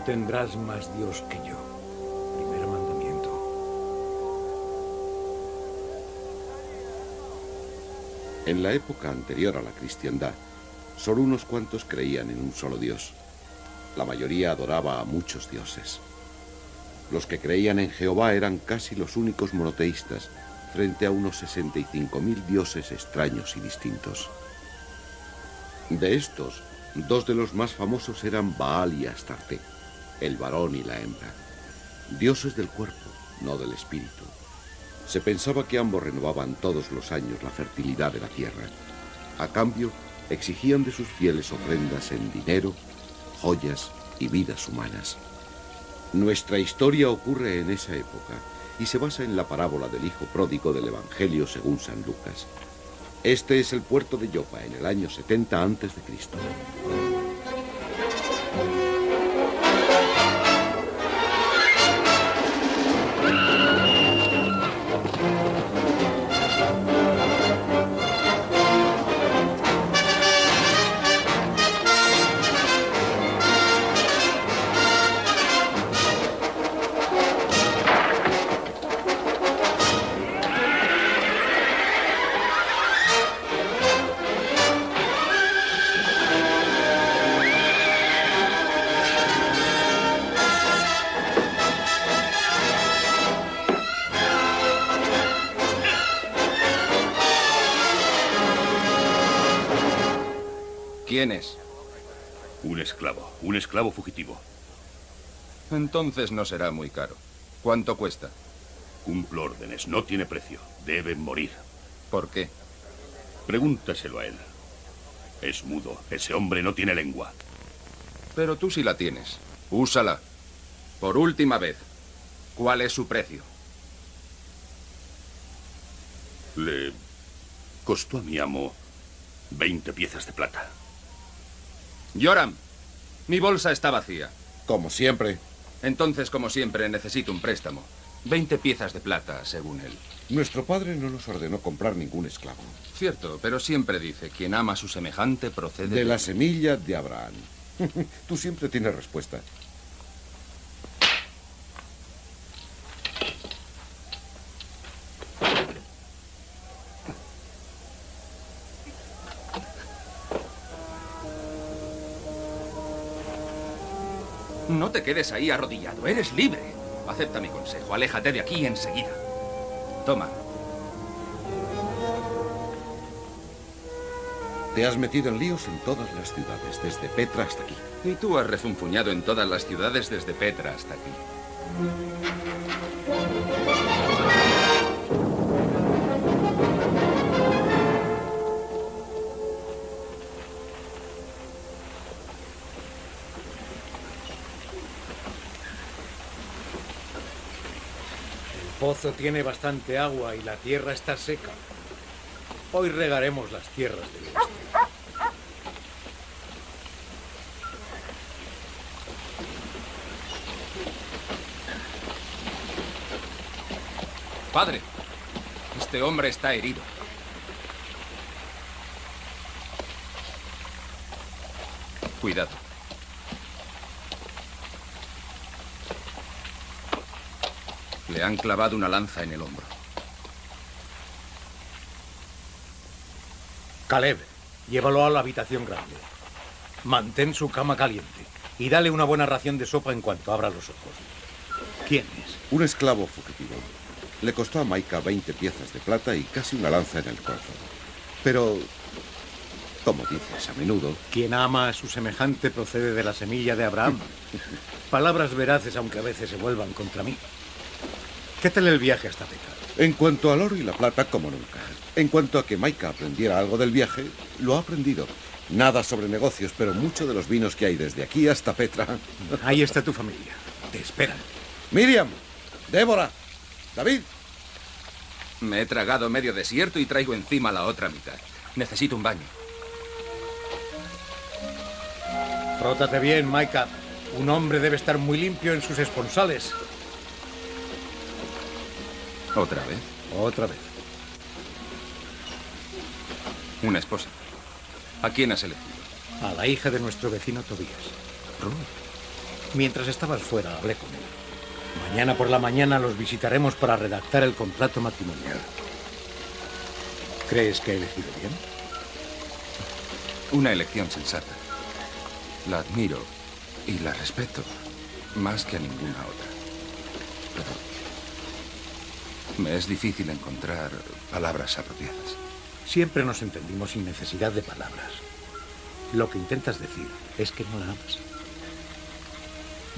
no tendrás más Dios que yo. Primer mandamiento. En la época anterior a la cristiandad, solo unos cuantos creían en un solo Dios. La mayoría adoraba a muchos dioses. Los que creían en Jehová eran casi los únicos monoteístas, frente a unos 65.000 dioses extraños y distintos. De estos, dos de los más famosos eran Baal y Astarté, el varón y la hembra, dioses del cuerpo, no del espíritu. Se pensaba que ambos renovaban todos los años la fertilidad de la tierra. A cambio, exigían de sus fieles ofrendas en dinero, joyas y vidas humanas. Nuestra historia ocurre en esa época y se basa en la parábola del hijo pródigo del Evangelio según San Lucas. Este es el puerto de Yopa en el año 70 a.C. ¿Quién es? Un esclavo fugitivo. Entonces no será muy caro. ¿Cuánto cuesta? Cumplo órdenes, no tiene precio. Deben morir. ¿Por qué? Pregúntaselo a él. Es mudo, ese hombre no tiene lengua. Pero tú sí la tienes. Úsala. Por última vez, ¿cuál es su precio? Le costó a mi amo 20 piezas de plata. Yoram, mi bolsa está vacía. Como siempre. Entonces, como siempre, necesito un préstamo. 20 piezas de plata, según él. Nuestro padre no nos ordenó comprar ningún esclavo. Cierto, pero siempre dice, quien ama a su semejante procede de la semilla de Abraham. Tú siempre tienes respuesta. No te quedes ahí arrodillado, eres libre. Acepta mi consejo, aléjate de aquí enseguida. Toma. Te has metido en líos en todas las ciudades, desde Petra hasta aquí. Y tú has refunfuñado en todas las ciudades, desde Petra hasta aquí. El pozo tiene bastante agua y la tierra está seca. Hoy regaremos las tierras del este. Padre, este hombre está herido. Cuidado. Le han clavado una lanza en el hombro. Caleb, llévalo a la habitación grande. Mantén su cama caliente y dale una buena ración de sopa en cuanto abra los ojos. ¿Quién es? Un esclavo fugitivo. Le costó a Maica 20 piezas de plata y casi una lanza en el corazón. Pero, como dices a menudo... Quien ama a su semejante procede de la semilla de Abraham. Palabras veraces, aunque a veces se vuelvan contra mí. ¿Qué tal el viaje hasta Petra? En cuanto al oro y la plata, como nunca. En cuanto a que Maica aprendiera algo del viaje, lo ha aprendido. Nada sobre negocios, pero mucho de los vinos que hay desde aquí hasta Petra. Ahí está tu familia. Te esperan. Miriam, Débora, David. Me he tragado medio desierto y traigo encima la otra mitad. Necesito un baño. Frótate bien, Maica. Un hombre debe estar muy limpio en sus esponsales. ¿Otra vez? Otra vez. Una esposa. ¿A quién has elegido? A la hija de nuestro vecino Tobías. Ruth. Mientras estabas fuera, hablé con él. Mañana por la mañana los visitaremos para redactar el contrato matrimonial. ¿Crees que ha elegido bien? Una elección sensata. La admiro y la respeto más que a ninguna otra. Pero me es difícil encontrar palabras apropiadas. Siempre nos entendimos sin necesidad de palabras. Lo que intentas decir es que no la amas.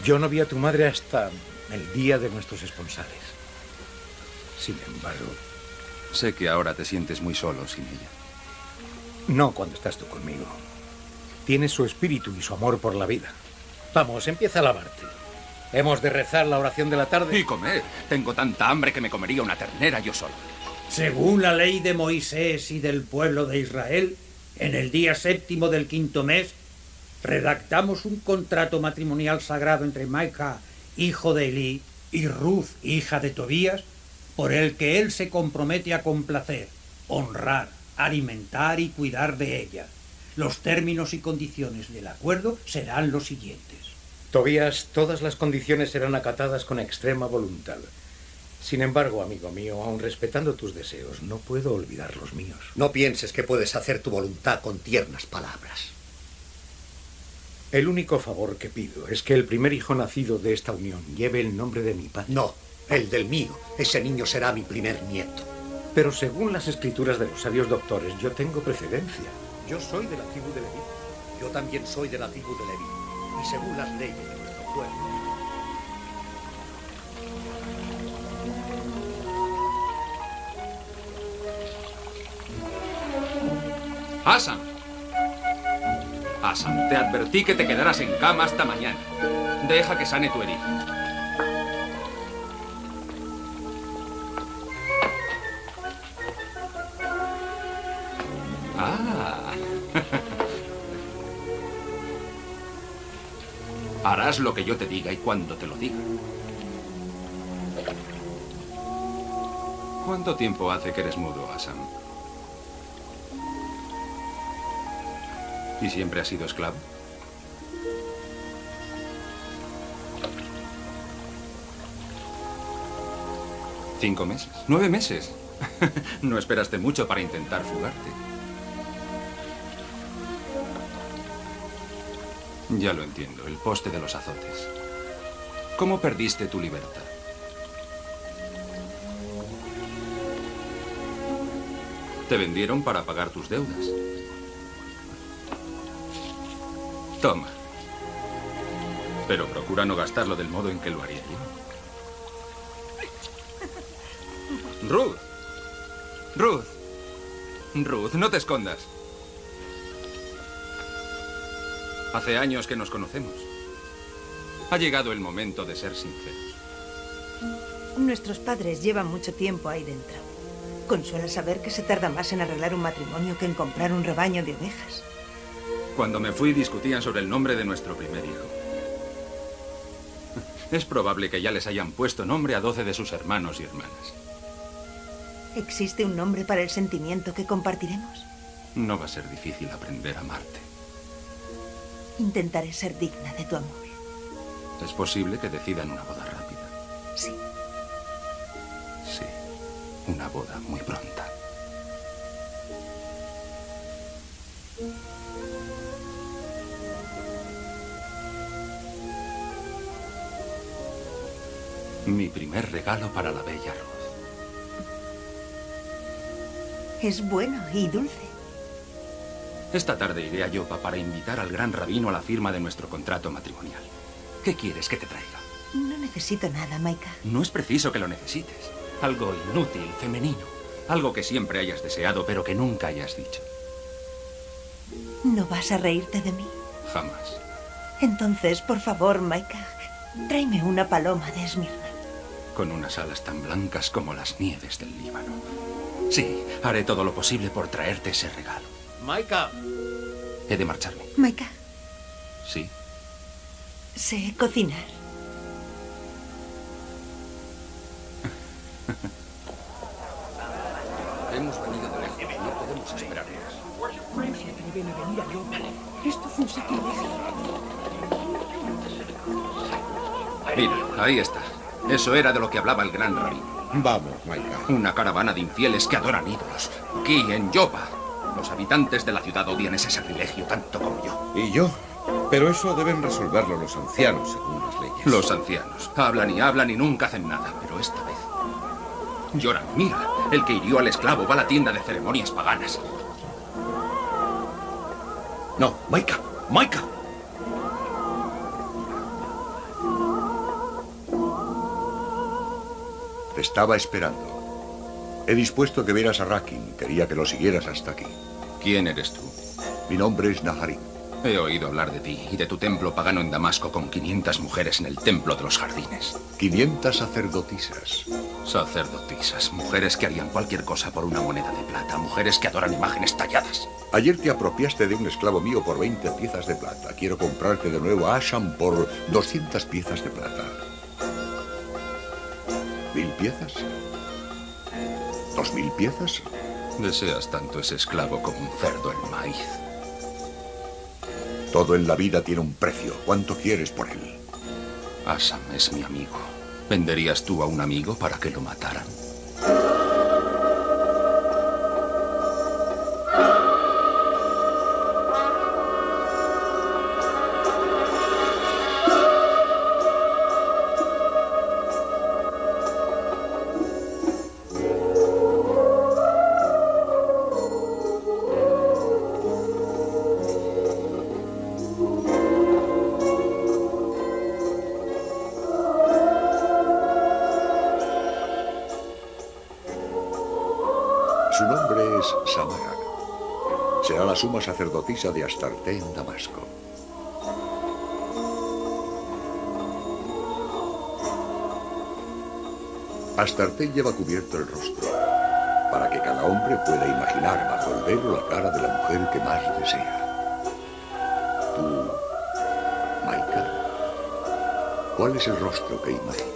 Yo no vi a tu madre hasta el día de nuestros esponsales. Sin embargo... Sé que ahora te sientes muy solo sin ella. No cuando estás tú conmigo. Tienes su espíritu y su amor por la vida. Vamos, empieza a lavarte. Hemos de rezar la oración de la tarde. Y comer. Tengo tanta hambre que me comería una ternera yo solo. Según la ley de Moisés y del pueblo de Israel, en el día séptimo del quinto mes, redactamos un contrato matrimonial sagrado entre Maica, hijo de Elí, y Ruth, hija de Tobías, por el que él se compromete a complacer, honrar, alimentar y cuidar de ella. Los términos y condiciones del acuerdo serán los siguientes. Tobías, todas las condiciones serán acatadas con extrema voluntad. Sin embargo, amigo mío, aun respetando tus deseos, no puedo olvidar los míos. No pienses que puedes hacer tu voluntad con tiernas palabras. El único favor que pido es que el primer hijo nacido de esta unión lleve el nombre de mi padre. No. El del mío. Ese niño será mi primer nieto. Pero según las escrituras de los sabios doctores, yo tengo precedencia. Yo soy de la tribu de Levín. Yo también soy de la tribu de Levín. Y según las leyes de nuestro pueblo... ¡Asam! Asam, te advertí que te quedarás en cama hasta mañana. Deja que sane tu herida. Ah. Harás lo que yo te diga y cuando te lo diga. ¿Cuánto tiempo hace que eres mudo, Asam? ¿Y siempre has sido esclavo? ¿5 meses? ¿9 meses? No esperaste mucho para intentar fugarte. Ya lo entiendo, el poste de los azotes. ¿Cómo perdiste tu libertad? Te vendieron para pagar tus deudas. Toma. Pero procura no gastarlo del modo en que lo haría yo. ¡Ruth! ¡Ruth! ¡Ruth, no te escondas! Hace años que nos conocemos. Ha llegado el momento de ser sinceros. Nuestros padres llevan mucho tiempo ahí dentro. Consuela saber que se tarda más en arreglar un matrimonio que en comprar un rebaño de ovejas. Cuando me fui, discutían sobre el nombre de nuestro primer hijo. Es probable que ya les hayan puesto nombre a 12 de sus hermanos y hermanas. ¿Existe un nombre para el sentimiento que compartiremos? No va a ser difícil aprender a amarte. Intentaré ser digna de tu amor. ¿Es posible que decidan una boda rápida? Sí. Sí, una boda muy pronta. Mi primer regalo para la bella Ruth. Es bueno y dulce. Esta tarde iré a Yopa para invitar al gran rabino a la firma de nuestro contrato matrimonial. ¿Qué quieres que te traiga? No necesito nada, Maica. No es preciso que lo necesites. Algo inútil, femenino. Algo que siempre hayas deseado, pero que nunca hayas dicho. ¿No vas a reírte de mí? Jamás. Entonces, por favor, Maica, tráeme una paloma de Esmirna. Con unas alas tan blancas como las nieves del Líbano. Sí, haré todo lo posible por traerte ese regalo. Maica. He de marcharme. Maica. Sí. Sé cocinar. Hemos venido de lejos. No podemos esperar más. No se atreven a venir a Yopa. Esto es un sitio lejos. Mira, ahí está. Eso era de lo que hablaba el gran rabino. Vamos, Maica. Una caravana de infieles que adoran ídolos. Aquí, en Yopa. Los habitantes de la ciudad odian ese sacrilegio tanto como yo. ¿Y yo? Pero eso deben resolverlo los ancianos, según las leyes. Los ancianos. Hablan y nunca hacen nada. Pero esta vez... Yoram, mira. El que hirió al esclavo va a la tienda de ceremonias paganas. No, Maica. Maica. Te estaba esperando. He dispuesto que vieras a Rakin. Quería que lo siguieras hasta aquí. ¿Quién eres tú? Mi nombre es Nahareb. He oído hablar de ti y de tu templo pagano en Damasco con 500 mujeres en el templo de los jardines. 500 sacerdotisas. Sacerdotisas, mujeres que harían cualquier cosa por una moneda de plata, mujeres que adoran imágenes talladas. Ayer te apropiaste de un esclavo mío por 20 piezas de plata. Quiero comprarte de nuevo a Asam por 200 piezas de plata. 1000 piezas? 2000 piezas? Deseas tanto ese esclavo como un cerdo en maíz. Todo en la vida tiene un precio. ¿Cuánto quieres por él? Asam es mi amigo. ¿Venderías tú a un amigo para que lo mataran? Su nombre es Samara. Será la suma sacerdotisa de Astarté en Damasco. Astarté lleva cubierto el rostro para que cada hombre pueda imaginar bajo el velo la cara de la mujer que más desea. Tú, Maica, ¿cuál es el rostro que imaginas?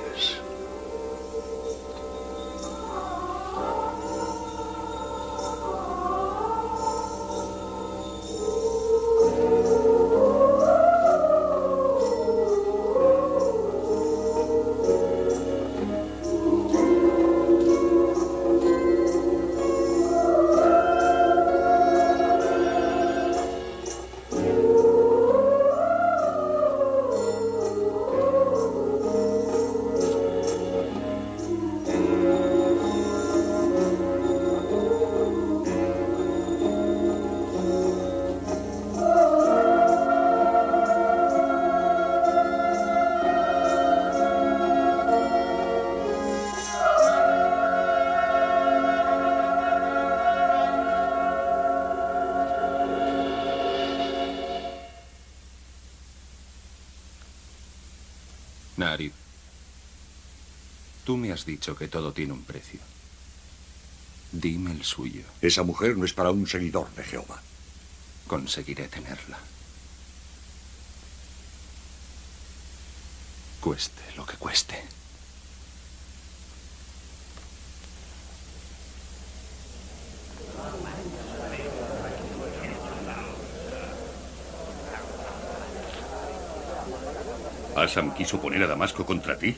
Tú me has dicho que todo tiene un precio. Dime el suyo. Esa mujer no es para un seguidor de Jehová. Conseguiré tenerla. Cueste lo que cueste. ¿Asam quiso poner a Damasco contra ti?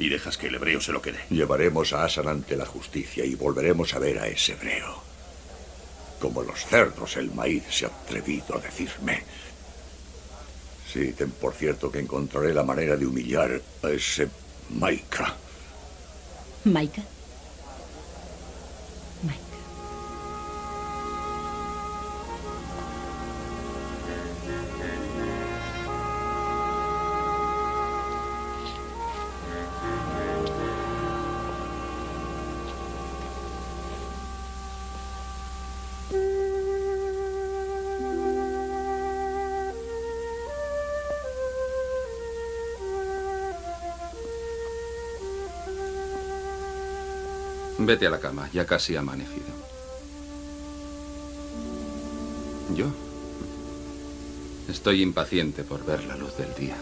Y dejas que el hebreo se lo quede. Llevaremos a Asam ante la justicia y volveremos a ver a ese hebreo. Como los cerdos, el maíz se ha atrevido a decirme. Sí, ten por cierto que encontraré la manera de humillar a ese Maica. ¿Maica? Maica. Vete a la cama, ya casi ha amanecido. Yo estoy impaciente por ver la luz del día.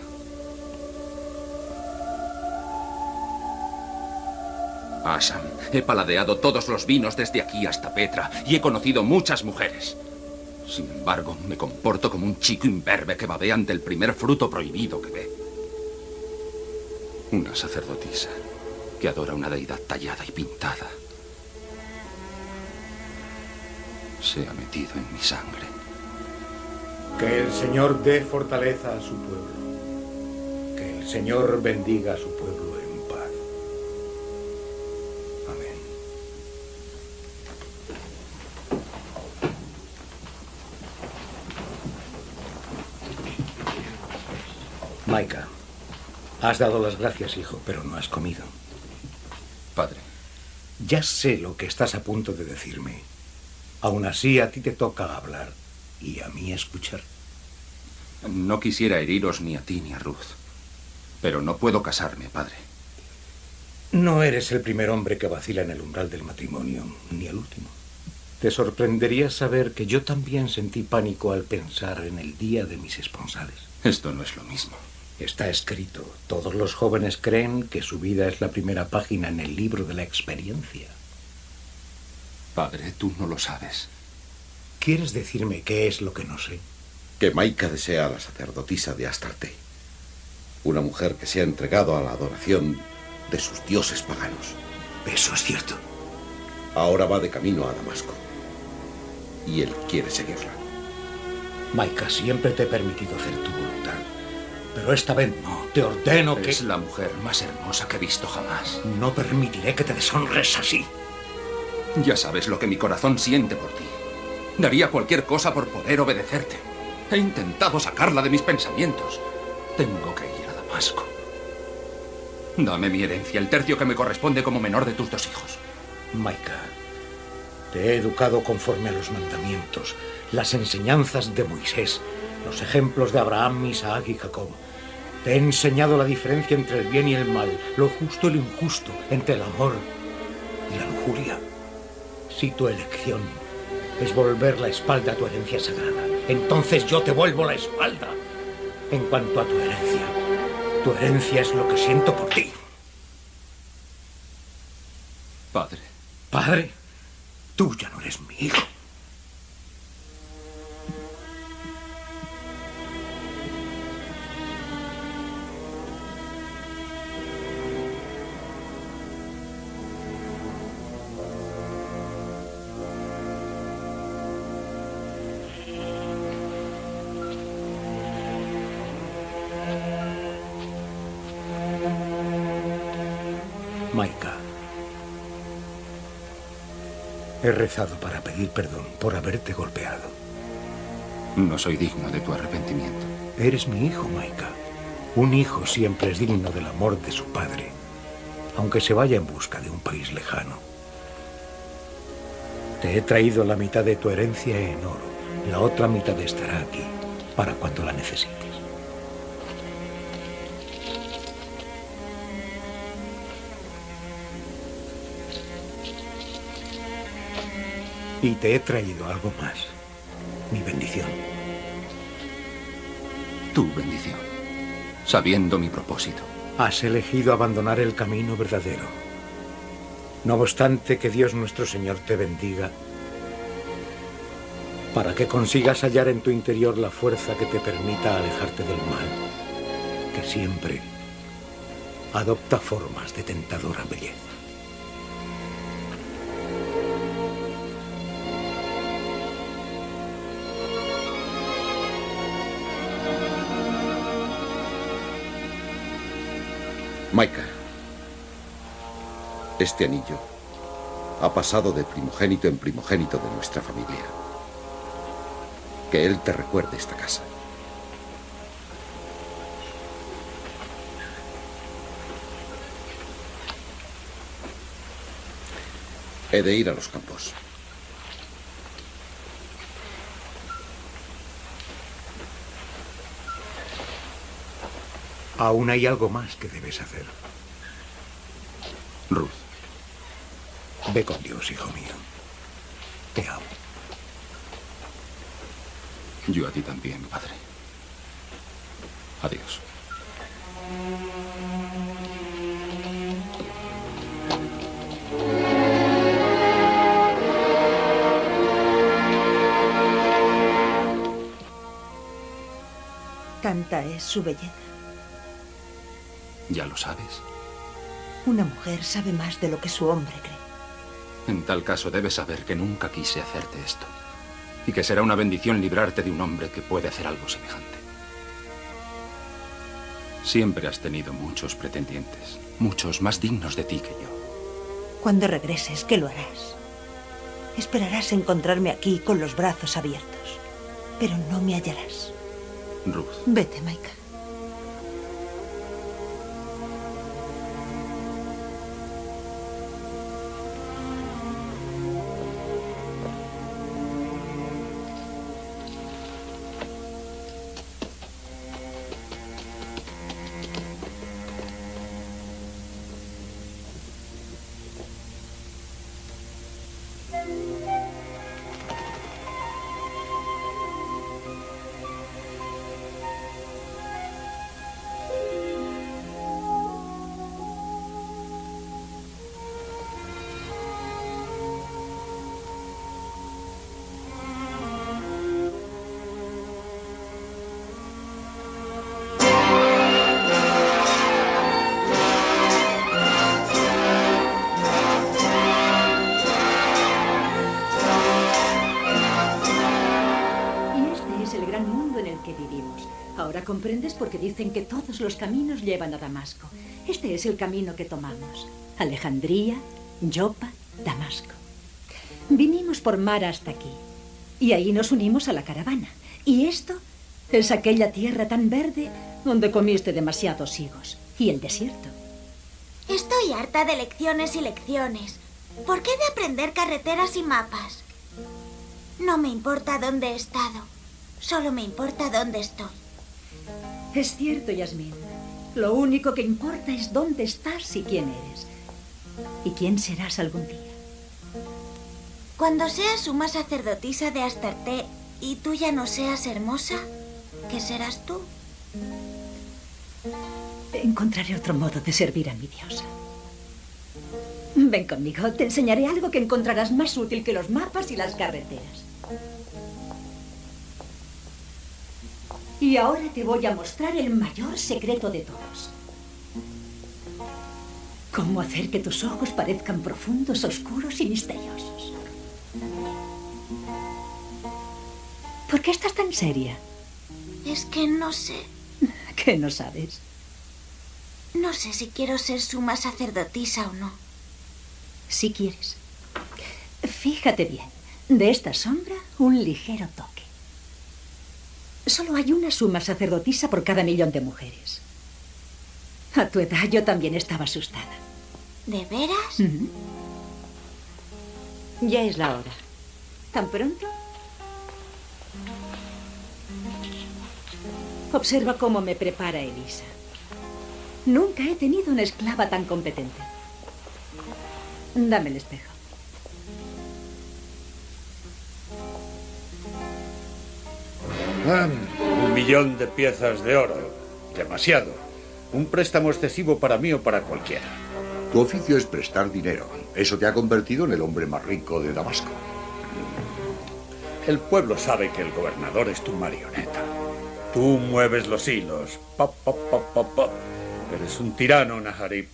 Asam, he paladeado todos los vinos desde aquí hasta Petra y he conocido muchas mujeres. Sin embargo, me comporto como un chico imberbe que babea ante el primer fruto prohibido que ve. Una sacerdotisa que adora una deidad tallada y pintada se ha metido en mi sangre. Que el Señor dé fortaleza a su pueblo. Que el Señor bendiga a su pueblo en paz. Amén. Maica, has dado las gracias, hijo, pero no has comido. Padre, ya sé lo que estás a punto de decirme. Aún así, a ti te toca hablar y a mí escuchar. No quisiera heriros ni a ti ni a Ruth, pero no puedo casarme, padre. No eres el primer hombre que vacila en el umbral del matrimonio, ni el último. Te sorprendería saber que yo también sentí pánico al pensar en el día de mis esponsales. Esto no es lo mismo. Está escrito. Todos los jóvenes creen que su vida es la primera página en el libro de la experiencia. Padre, tú no lo sabes. ¿Quieres decirme qué es lo que no sé? Que Maica desea a la sacerdotisa de Astarté, una mujer que se ha entregado a la adoración de sus dioses paganos. Eso es cierto. Ahora va de camino a Damasco y él quiere seguirla. Maica, siempre te he permitido hacer tu voluntad, pero esta vez no. Te ordeno que... Es la mujer más hermosa que he visto jamás. No permitiré que te deshonres así. Ya sabes lo que mi corazón siente por ti. Daría cualquier cosa por poder obedecerte. He intentado sacarla de mis pensamientos. Tengo que ir a Damasco. Dame mi herencia, el tercio que me corresponde como menor de tus dos hijos. Maica, te he educado conforme a los mandamientos, las enseñanzas de Moisés, los ejemplos de Abraham, Isaac y Jacob. Te he enseñado la diferencia entre el bien y el mal, lo justo y lo injusto, entre el amor y la lujuria. Si tu elección es volver la espalda a tu herencia sagrada, entonces yo te vuelvo la espalda. En cuanto a tu herencia es lo que siento por ti. Padre. Padre, tú ya no eres mi hijo. He rezado para pedir perdón por haberte golpeado. No soy digno de tu arrepentimiento. Eres mi hijo, Maica. Un hijo siempre es digno del amor de su padre, aunque se vaya en busca de un país lejano. Te he traído la mitad de tu herencia en oro. La otra mitad estará aquí para cuando la necesites. Y te he traído algo más. Mi bendición. Tu bendición. Sabiendo mi propósito. Has elegido abandonar el camino verdadero. No obstante, que Dios nuestro Señor te bendiga, para que consigas hallar en tu interior la fuerza que te permita alejarte del mal, que siempre adopta formas de tentadora belleza. Maica, este anillo ha pasado de primogénito en primogénito de nuestra familia. Que él te recuerde esta casa. He de ir a los campos. Aún hay algo más que debes hacer. Ruth. Ve con Dios, hijo mío. Te amo. Yo a ti también, padre. Adiós. tanta es su belleza. Ya lo sabes. Una mujer sabe más de lo que su hombre cree. En tal caso debes saber que nunca quise hacerte esto. Y que será una bendición librarte de un hombre que puede hacer algo semejante. Siempre has tenido muchos pretendientes. Muchos más dignos de ti que yo. Cuando regreses, ¿qué lo harás? Esperarás encontrarme aquí con los brazos abiertos. Pero no me hallarás. Ruth. Vete, Maica. ¿Comprendes por qué dicen que todos los caminos llevan a Damasco? Este es el camino que tomamos. Alejandría, Yopa, Damasco. Vinimos por mar hasta aquí. Y ahí nos unimos a la caravana. Y esto es aquella tierra tan verde donde comiste demasiados higos. Y el desierto. Estoy harta de lecciones y lecciones. ¿Por qué de aprender carreteras y mapas? No me importa dónde he estado. Solo me importa dónde estoy. Es cierto, Yasmin. Lo único que importa es dónde estás y quién eres. Y quién serás algún día. Cuando seas suma sacerdotisa de Astarté y tú ya no seas hermosa, ¿qué serás tú? Encontraré otro modo de servir a mi diosa. Ven conmigo, te enseñaré algo que encontrarás más útil que los mapas y las carreteras. Y ahora te voy a mostrar el mayor secreto de todos. Cómo hacer que tus ojos parezcan profundos, oscuros y misteriosos. ¿Por qué estás tan seria? Es que no sé. ¿Qué no sabes? No sé si quiero ser suma sacerdotisa o no. Si quieres. Fíjate bien. De esta sombra, un ligero toque. Solo hay una suma sacerdotisa por cada millón de mujeres. A tu edad yo también estaba asustada. ¿De veras? Ya es la hora. ¿Tan pronto? Observa cómo me prepara Elisa. Nunca he tenido una esclava tan competente. Dame el espejo. Ah, 1.000.000 de piezas de oro. Demasiado. Un préstamo excesivo para mí o para cualquiera. Tu oficio es prestar dinero. Eso te ha convertido en el hombre más rico de Damasco. El pueblo sabe que el gobernador es tu marioneta. Tú mueves los hilos. Pa, pa, pa, pa, pa. Eres un tirano, Nahareb.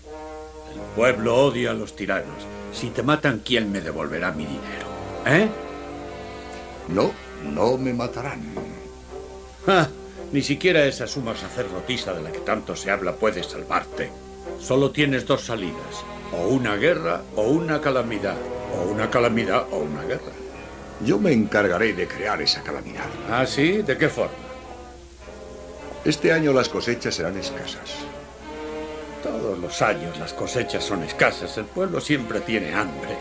El pueblo odia a los tiranos. Si te matan, ¿quién me devolverá mi dinero? ¿Eh? No, no me matarán. Ah, ni siquiera esa suma sacerdotisa de la que tanto se habla puede salvarte. Solo tienes dos salidas. O una guerra o una calamidad. O una calamidad o una guerra. Yo me encargaré de crear esa calamidad. ¿Ah, sí? ¿De qué forma? Este año las cosechas serán escasas. Todos los años las cosechas son escasas. El pueblo siempre tiene hambre.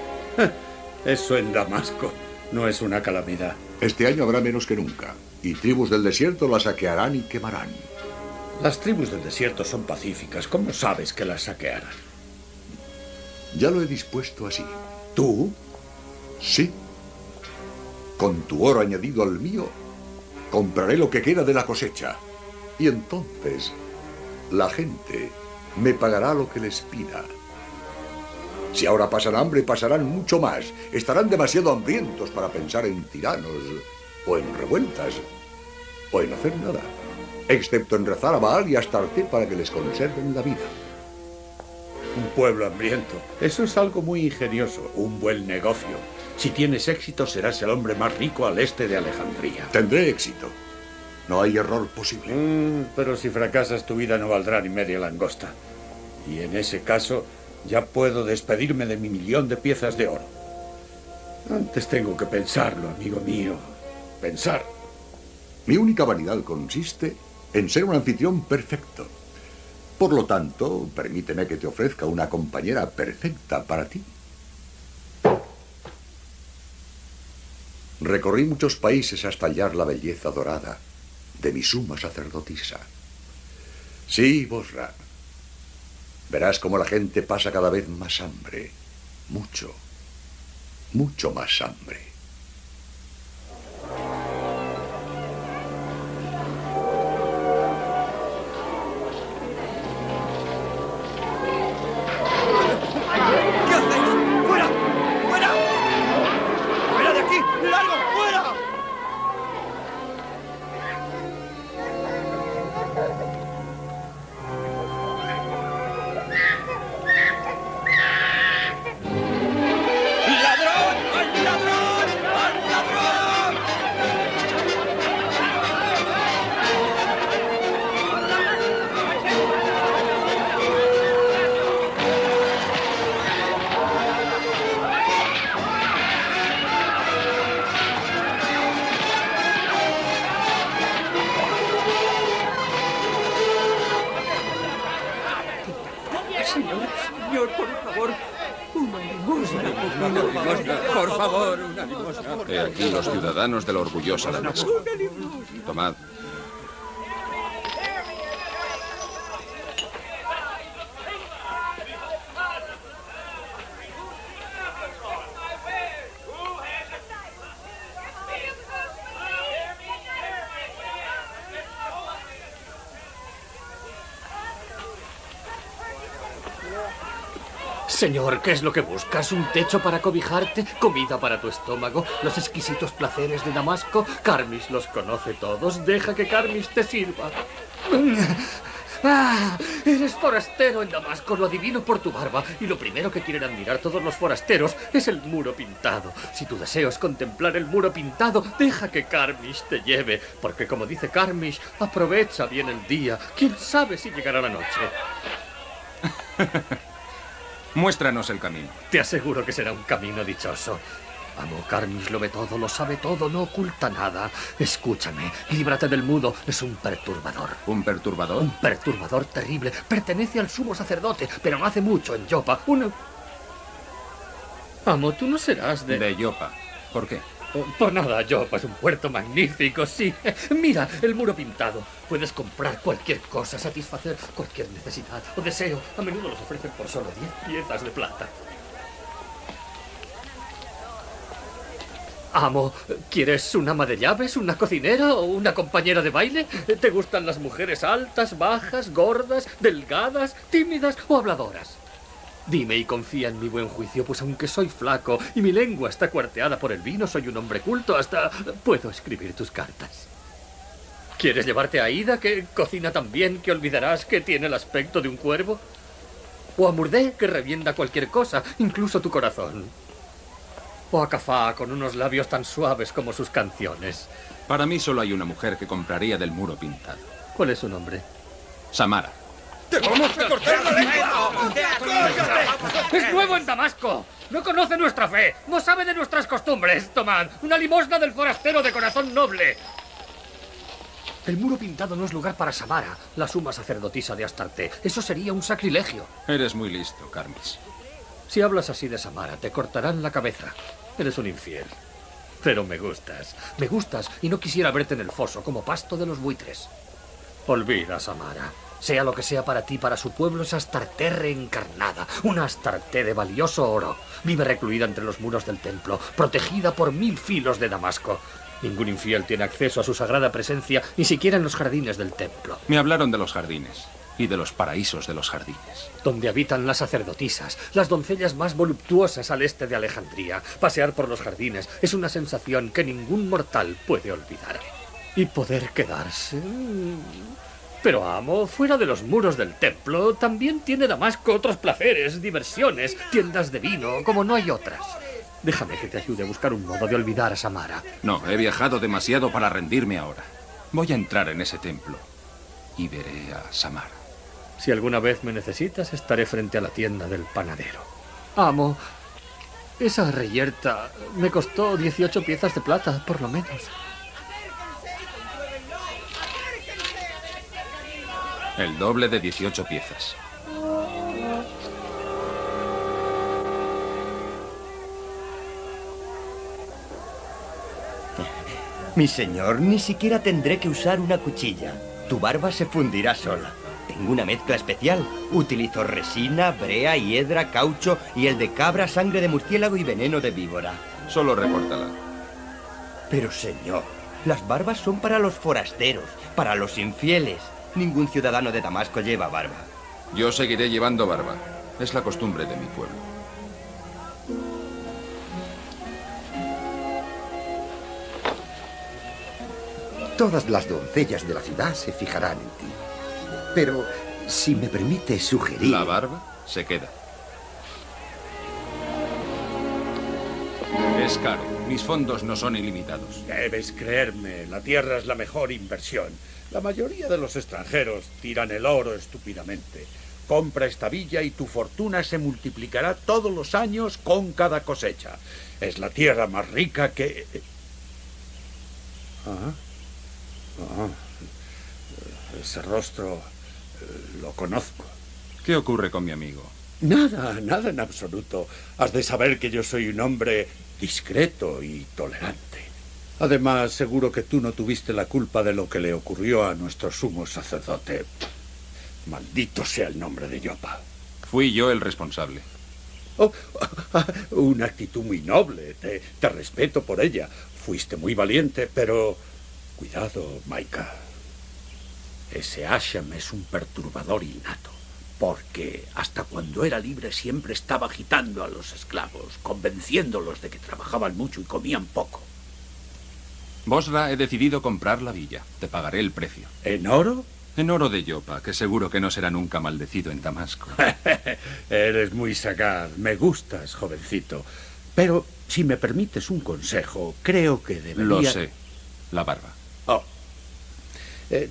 Eso en Damasco no es una calamidad. Este año habrá menos que nunca. Y tribus del desierto las saquearán y quemarán. Las tribus del desierto son pacíficas. ¿Cómo sabes que las saquearán? Ya lo he dispuesto así. ¿Tú? Sí. Con tu oro añadido al mío, compraré lo que queda de la cosecha. Y entonces, la gente me pagará lo que les pida. Si ahora pasan hambre, pasarán mucho más. Estarán demasiado hambrientos para pensar en tiranos, o en revueltas, o en hacer nada. excepto en rezar a Baal y a Astarté para que les conserven la vida. Un pueblo hambriento. Eso es algo muy ingenioso. Un buen negocio. Si tienes éxito, serás el hombre más rico al este de Alejandría. Tendré éxito. No hay error posible. Pero si fracasas, tu vida no valdrá ni media langosta. Y en ese caso, ya puedo despedirme de mi 1.000.000 de piezas de oro. Antes tengo que pensarlo, amigo mío. Pensar. Mi única vanidad consiste en ser un anfitrión perfecto. Por lo tanto, permíteme que te ofrezca una compañera perfecta para ti. Recorrí muchos países hasta hallar la belleza dorada de mi suma sacerdotisa. Sí, Bosra. Verás cómo la gente pasa cada vez más hambre. Mucho, mucho más hambre. De la orgullosa Damasco. Tomad. Señor, ¿qué es lo que buscas? ¿Un techo para cobijarte? ¿Comida para tu estómago? ¿Los exquisitos placeres de Damasco? Carmis los conoce todos. Deja que Carmis te sirva. Ah, eres forastero en Damasco, lo adivino por tu barba. Y lo primero que quieren admirar todos los forasteros es el muro pintado. Si tu deseo es contemplar el muro pintado, deja que Carmis te lleve. Porque como dice Carmis, aprovecha bien el día. ¿Quién sabe si llegará la noche? Muéstranos el camino. Te aseguro que será un camino dichoso. Amo, Carmis lo ve todo, lo sabe todo, no oculta nada. Escúchame, líbrate del mudo, es un perturbador. ¿Un perturbador? Un perturbador terrible. Pertenece al sumo sacerdote, pero no hace mucho en Yopa. Amo, tú no serás de... De Yopa. ¿Por qué? Por nada, Yopa es un puerto magnífico, sí. Mira, el muro pintado. Puedes comprar cualquier cosa, satisfacer cualquier necesidad o deseo. A menudo los ofrecen por solo 10 piezas de plata. Amo, ¿quieres un ama de llaves, una cocinera o una compañera de baile? ¿Te gustan las mujeres altas, bajas, gordas, delgadas, tímidas o habladoras? Dime y confía en mi buen juicio, pues aunque soy flaco y mi lengua está cuarteada por el vino, soy un hombre culto, hasta puedo escribir tus cartas. ¿Quieres llevarte a Ida, que cocina tan bien que olvidarás que tiene el aspecto de un cuervo? ¿O a Murdé, que revienta cualquier cosa, incluso tu corazón? ¿O a Cafá, con unos labios tan suaves como sus canciones? Para mí solo hay una mujer que compraría del muro pintado. ¿Cuál es su nombre? Samara. ¡Te vamos a cortar la lengua! ¡Cállate! ¡Es nuevo en Damasco! No conoce nuestra fe, no sabe de nuestras costumbres. Tomad, una limosna del forastero de corazón noble. El muro pintado no es lugar para Samara, la suma sacerdotisa de Astarté. Eso sería un sacrilegio. Eres muy listo, Carmis. Si hablas así de Samara, te cortarán la cabeza. Eres un infiel. Pero me gustas y no quisiera verte en el foso como pasto de los buitres. Olvida, Samara. Sea lo que sea para ti, para su pueblo es Astarté reencarnada, una Astarté de valioso oro. Vive recluida entre los muros del templo, protegida por 1000 filos de Damasco. Ningún infiel tiene acceso a su sagrada presencia, ni siquiera en los jardines del templo. Me hablaron de los jardines y de los paraísos de los jardines. Donde habitan las sacerdotisas, las doncellas más voluptuosas al este de Alejandría. Pasear por los jardines es una sensación que ningún mortal puede olvidar. y poder quedarse. Pero amo, fuera de los muros del templo, también tiene Damasco otros placeres, diversiones, tiendas de vino, como no hay otras. Déjame que te ayude a buscar un modo de olvidar a Samara. No, he viajado demasiado para rendirme ahora. Voy a entrar en ese templo y veré a Samara. Si alguna vez me necesitas, estaré frente a la tienda del panadero. Amo, esa reyerta me costó 18 piezas de plata, por lo menos. El doble de 18 piezas. Mi señor, ni siquiera tendré que usar una cuchilla. Tu barba se fundirá sola. Tengo una mezcla especial. Utilizo resina, brea, hiedra, caucho y el de cabra, sangre de murciélago y veneno de víbora. Solo recórtala. Pero señor, las barbas son para los forasteros, para los infieles. Ningún ciudadano de Damasco lleva barba. Yo seguiré llevando barba. Es la costumbre de mi pueblo. Todas las doncellas de la ciudad se fijarán en ti. Pero, si me permite sugerir... La barba se queda. Es caro. Mis fondos no son ilimitados. Debes creerme, la tierra es la mejor inversión. La mayoría de los extranjeros tiran el oro estúpidamente. Compra esta villa y tu fortuna se multiplicará todos los años con cada cosecha. Es la tierra más rica que... Ese rostro lo conozco. ¿Qué ocurre con mi amigo? Nada, nada en absoluto. Has de saber que yo soy un hombre discreto y tolerante. Además, seguro que tú no tuviste la culpa de lo que le ocurrió a nuestro sumo sacerdote. Maldito sea el nombre de Yopa. Fui yo el responsable. Oh, una actitud muy noble. Te respeto por ella. Fuiste muy valiente, pero... Cuidado, Maica. Ese Asam es un perturbador innato. Porque hasta cuando era libre siempre estaba agitando a los esclavos, convenciéndolos de que trabajaban mucho y comían poco. Bosra, he decidido comprar la villa. Te pagaré el precio. ¿En oro? En oro de Yopa, que seguro que no será nunca maldecido en Damasco. Eres muy sagaz. Me gustas, jovencito. Pero, si me permites un consejo, creo que debería... Lo sé. La barba. Oh.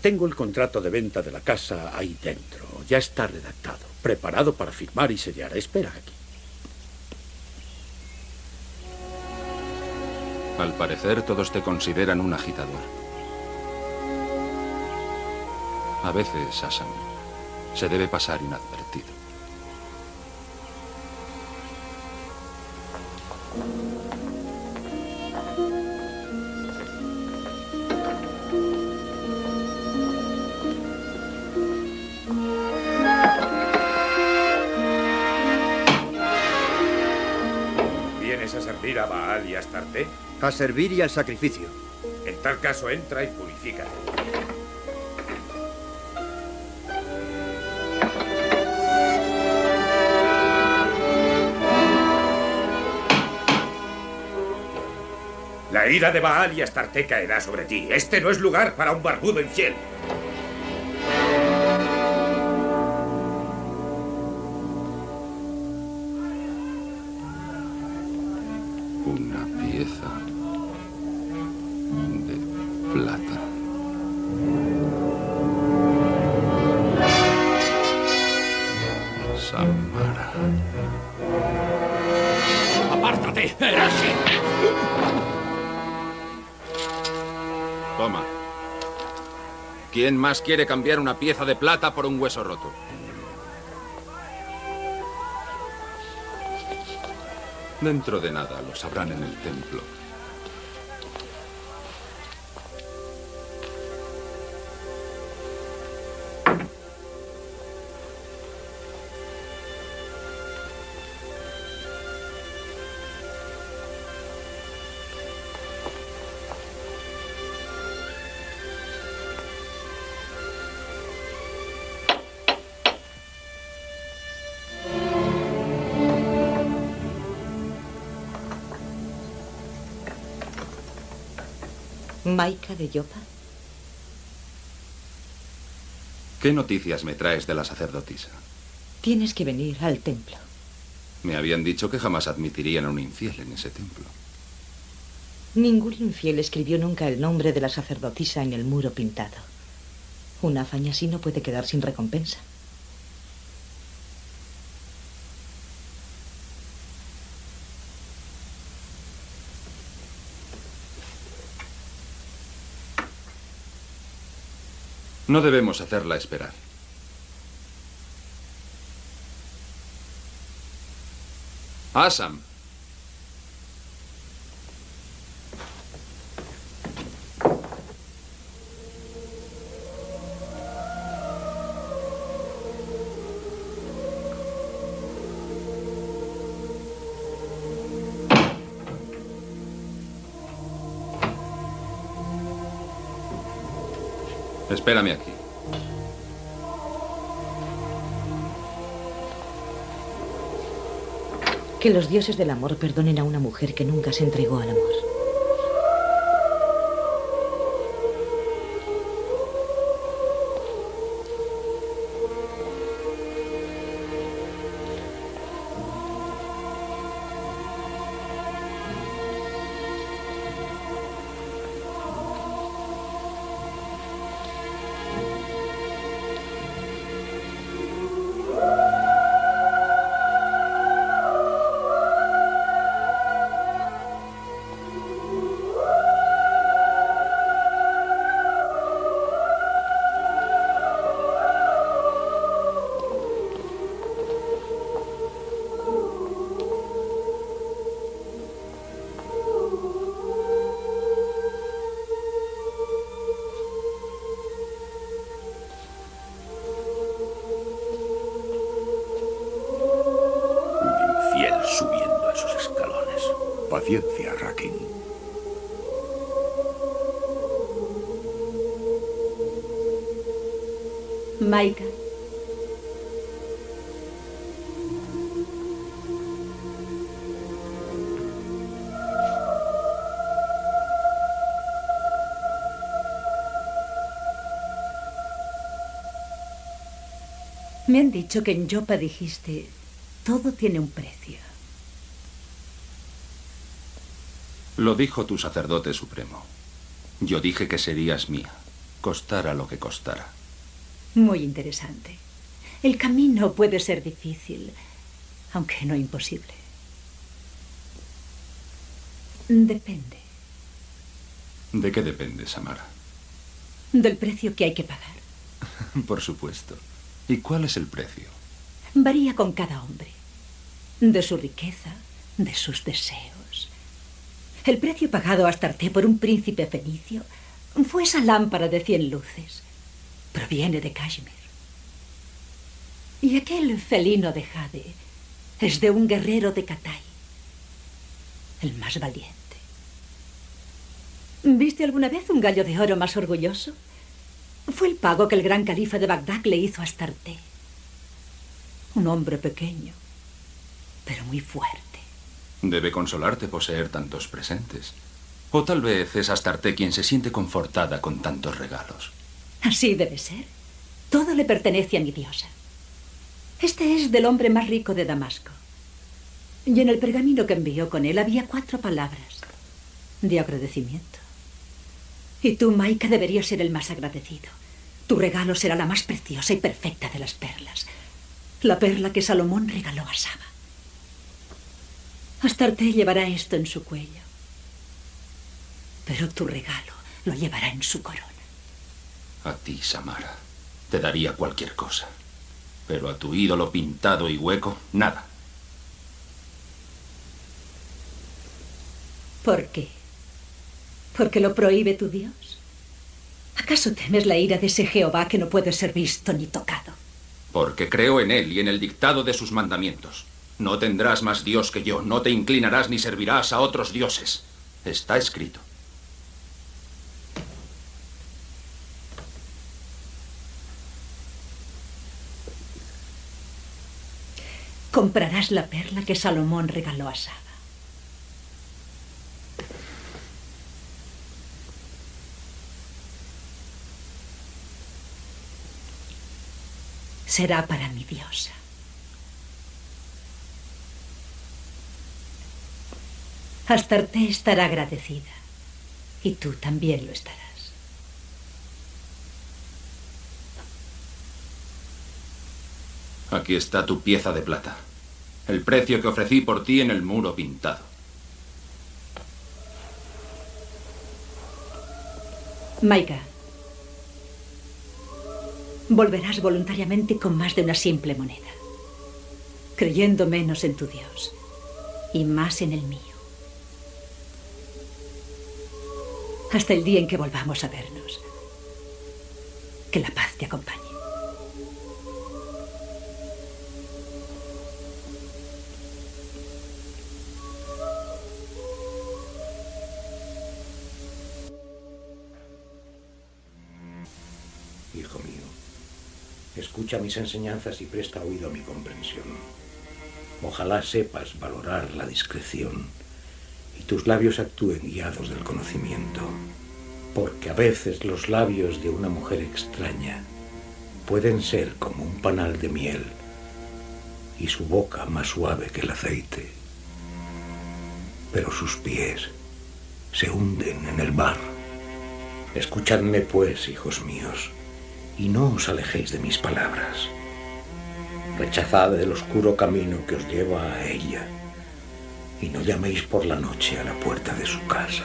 Tengo el contrato de venta de la casa ahí dentro. Ya está redactado, preparado para firmar y sellar. Espera aquí. Al parecer, todos te consideran un agitador. A veces, Asam, se debe pasar inadvertido. ¿Vienes a servir a Baal y a Astarté? A servir y al sacrificio. En tal caso, entra y purifícate. La ira de Baal y Astarté caerá sobre ti. Este no es lugar para un barbudo infiel. ¿Quién más quiere cambiar una pieza de plata por un hueso roto? Dentro de nada lo sabrán en el templo. Maica de Yopa, ¿Qué noticias me traes de la sacerdotisa? Tienes que venir al templo. Me habían dicho que jamás admitirían a un infiel en ese templo. Ningún infiel escribió nunca el nombre de la sacerdotisa en el muro pintado. Una hazaña así no puede quedar sin recompensa. No debemos hacerla esperar. Asam. Espérame aquí. Que los dioses del amor perdonen a una mujer que nunca se entregó al amor. Paciencia, Rakin. Maica. Me han dicho que en Yopa dijiste, todo tiene un precio. Lo dijo tu sacerdote supremo. Yo dije que serías mía, costara lo que costara. Muy interesante. El camino puede ser difícil, aunque no imposible. Depende. ¿De qué depende, Samara? Del precio que hay que pagar. Por supuesto. ¿Y cuál es el precio? Varía con cada hombre. De su riqueza, de sus deseos. El precio pagado a Astarté por un príncipe fenicio fue esa lámpara de 100 luces. Proviene de Kashmir. Y aquel felino de jade es de un guerrero de Katai, el más valiente. ¿Viste alguna vez un gallo de oro más orgulloso? Fue el pago que el gran califa de Bagdad le hizo a Astarté. Un hombre pequeño, pero muy fuerte. Debe consolarte poseer tantos presentes. O tal vez es Astarté quien se siente confortada con tantos regalos. Así debe ser. Todo le pertenece a mi diosa. Este es del hombre más rico de Damasco. Y en el pergamino que envió con él había 4 palabras de agradecimiento. Y tú, Maica, deberías ser el más agradecido. Tu regalo será la más preciosa y perfecta de las perlas. La perla que Salomón regaló a Saba. Astarté llevará esto en su cuello, pero tu regalo lo llevará en su corona. A ti, Samara, te daría cualquier cosa, pero a tu ídolo pintado y hueco, nada. ¿Por qué? ¿Porque lo prohíbe tu Dios? ¿Acaso temes la ira de ese Jehová que no puede ser visto ni tocado? Porque creo en él y en el dictado de sus mandamientos. No tendrás más Dios que yo, no te inclinarás ni servirás a otros dioses. Está escrito. Comprarás la perla que Salomón regaló a Saba. será para mi diosa. Astarté estará agradecida, y tú también lo estarás. Aquí está tu pieza de plata, el precio que ofrecí por ti en el muro pintado. Maica, volverás voluntariamente con más de una simple moneda, creyendo menos en tu Dios y más en el mío. Hasta el día en que volvamos a vernos. Que la paz te acompañe. Hijo mío, escucha mis enseñanzas y presta oído a mi comprensión. Ojalá sepas valorar la discreción y tus labios actúen guiados del conocimiento, porque a veces los labios de una mujer extraña pueden ser como un panal de miel y su boca más suave que el aceite, pero sus pies se hunden en el mar. Escuchadme pues, hijos míos, y no os alejéis de mis palabras. Rechazad el oscuro camino que os lleva a ella, y no llaméis por la noche a la puerta de su casa.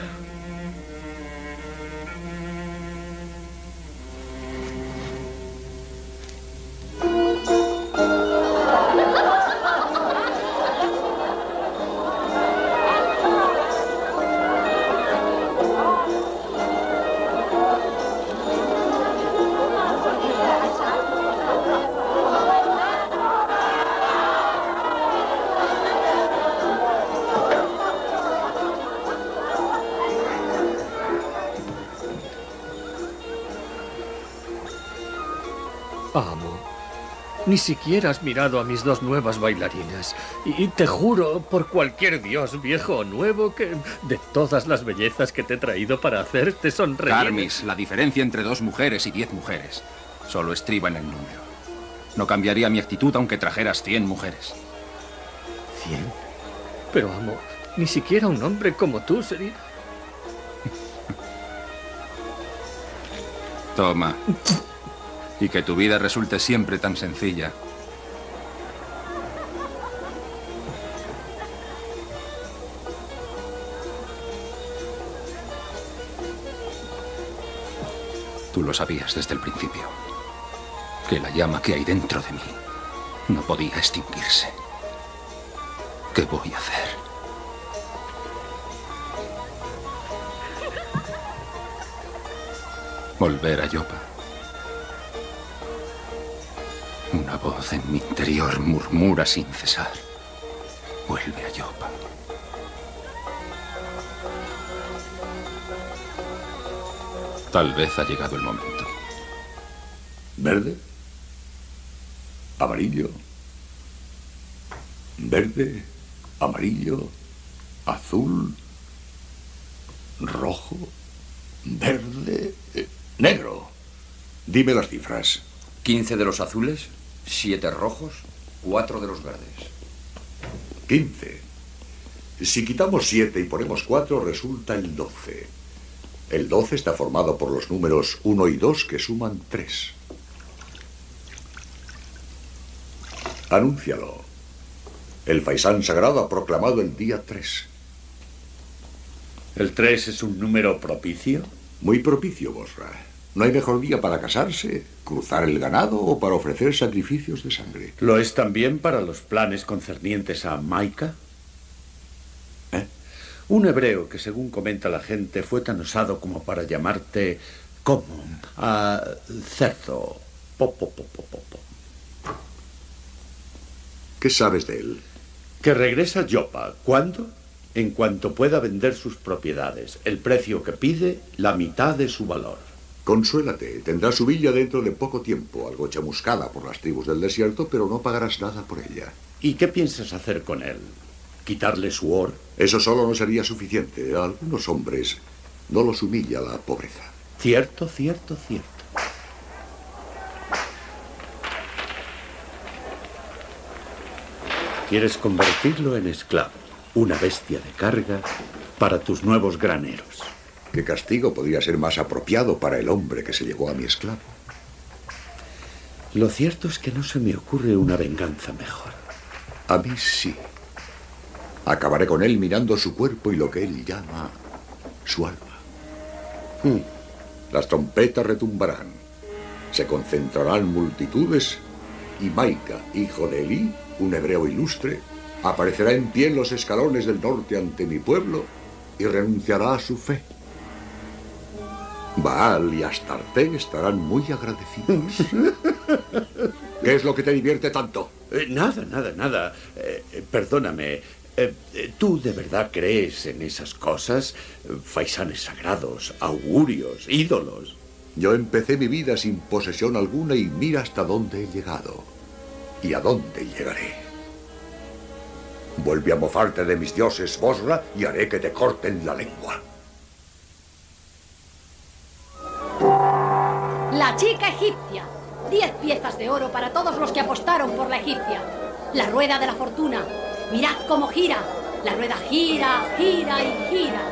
Ni siquiera has mirado a mis dos nuevas bailarinas. Y te juro, por cualquier dios viejo o nuevo, que de todas las bellezas que te he traído para hacerte sonreír... Carmis, la diferencia entre 2 mujeres y 10 mujeres solo estriba en el número. No cambiaría mi actitud aunque trajeras 100 mujeres. ¿100? Pero, amo, ni siquiera un hombre como tú sería... Toma... Y que tu vida resulte siempre tan sencilla. Tú lo sabías desde el principio, que la llama que hay dentro de mí no podía extinguirse. ¿Qué voy a hacer? Volver a Yopa. Una voz en mi interior murmura sin cesar. Vuelve a Yopa. Tal vez ha llegado el momento. ¿Verde? ¿Amarillo? ¿Verde? ¿Amarillo? ¿Azul? ¿Rojo? ¿Verde? ¿Negro? Dime las cifras. 15 de los azules... 7 rojos, 4 de los verdes. 15. Si quitamos 7 y ponemos 4, resulta el 12. El 12 está formado por los números 1 y 2, que suman 3. Anúncialo. El faisán sagrado ha proclamado el día 3. ¿El 3 es un número propicio? Muy propicio, Bosra. No hay mejor día para casarse, cruzar el ganado o para ofrecer sacrificios de sangre. ¿Lo es también para los planes concernientes a Maica? Un hebreo que, según comenta la gente, fue tan osado como para llamarte Común, a cerdo. ¿Qué sabes de él? Que regresa a Yopa. ¿Cuándo? En cuanto pueda vender sus propiedades. El precio que pide, la mitad de su valor. Consuélate, tendrá su villa dentro de poco tiempo, algo chamuscada por las tribus del desierto, pero no pagarás nada por ella. ¿Y qué piensas hacer con él? ¿Quitarle su oro? Eso solo no sería suficiente. A algunos hombres no los humilla la pobreza. Cierto. Quieres convertirlo en esclavo, una bestia de carga para tus nuevos graneros. ¿Qué castigo podría ser más apropiado para el hombre que se llevó a mi esclavo? Lo cierto es que no se me ocurre una venganza mejor. A mí sí. Acabaré con él mirando su cuerpo y lo que él llama su alma. Las trompetas retumbarán, se concentrarán multitudes y Maica, hijo de Elí, un hebreo ilustre, aparecerá en pie en los escalones del norte ante mi pueblo y renunciará a su fe. Baal y Astarté estarán muy agradecidos. ¿Qué es lo que te divierte tanto? Nada. Perdóname. ¿Tú de verdad crees en esas cosas? Faisanes sagrados, augurios, ídolos. Yo empecé mi vida sin posesión alguna y mira hasta dónde he llegado. ¿Y a dónde llegaré? Vuelve a mofarte de mis dioses, Bosra, y haré que te corten la lengua. La chica egipcia. 10 piezas de oro para todos los que apostaron por la egipcia. La rueda de la fortuna. Mirad cómo gira. La rueda gira, gira y gira.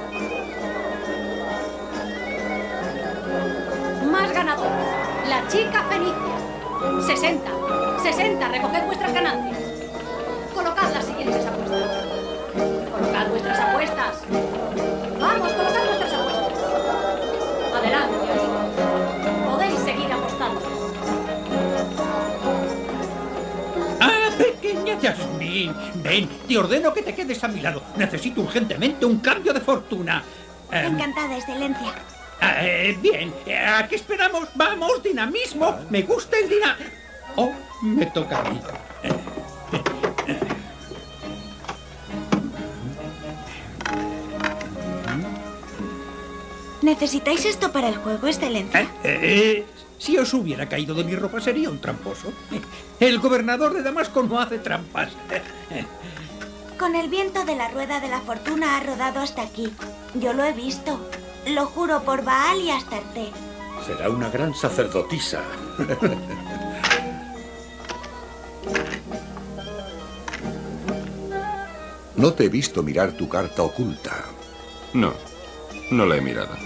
Más ganadores. La chica fenicia. 60. Recoged vuestras ganancias. Colocad las siguientes apuestas. Colocad vuestras apuestas. Vamos, colocad vuestras apuestas. Adelante, amigos. Podéis seguir apostando. ¡Ah, pequeña Yasmin! Ven, te ordeno que te quedes a mi lado. Necesito urgentemente un cambio de fortuna. Encantada, excelencia. Bien, ¿a qué esperamos? Vamos, dinamismo. Me gusta el dinamismo. Oh, me toca a mí. ¿Necesitáis esto para el juego, excelencia? Si os hubiera caído de mi ropa sería un tramposo. El gobernador de Damasco no hace trampas. Con el viento de la rueda de la fortuna ha rodado hasta aquí. Yo lo he visto. Lo juro por Baal y Astarté. Será una gran sacerdotisa. No te he visto mirar tu carta oculta. No, no la he mirado.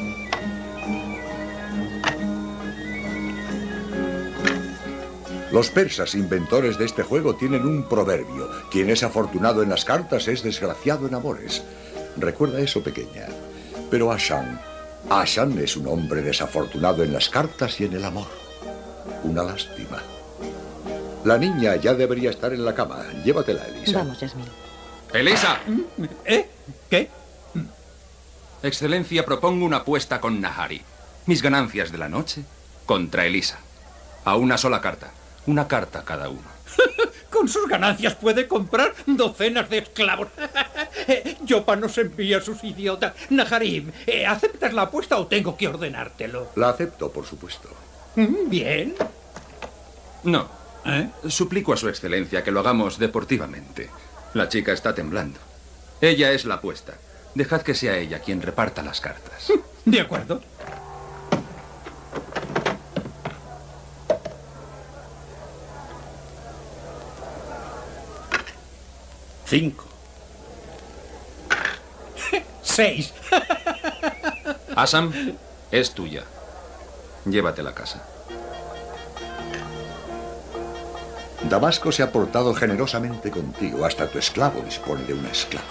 Los persas, inventores de este juego, tienen un proverbio. Quien es afortunado en las cartas es desgraciado en amores. Recuerda eso, pequeña. Pero Asam es un hombre desafortunado en las cartas y en el amor. Una lástima. La niña ya debería estar en la cama. Llévatela, Elisa. Vamos, Yasmin. ¡Elisa! ¿Qué? Excelencia, propongo una apuesta con Nahari. Mis ganancias de la noche contra Elisa. A una sola carta. Una carta cada uno. Con sus ganancias puede comprar 12 de esclavos. Yopa nos envía a sus idiotas. Nahareb, ¿aceptas la apuesta o tengo que ordenártelo? La acepto, por supuesto. Bien. No. Suplico a su excelencia que lo hagamos deportivamente. La chica está temblando. Ella es la apuesta. Dejad que sea ella quien reparta las cartas. De acuerdo. Cinco. 6. Asam, es tuya. Llévatela a casa. Damasco se ha portado generosamente contigo. Hasta tu esclavo dispone de una esclava.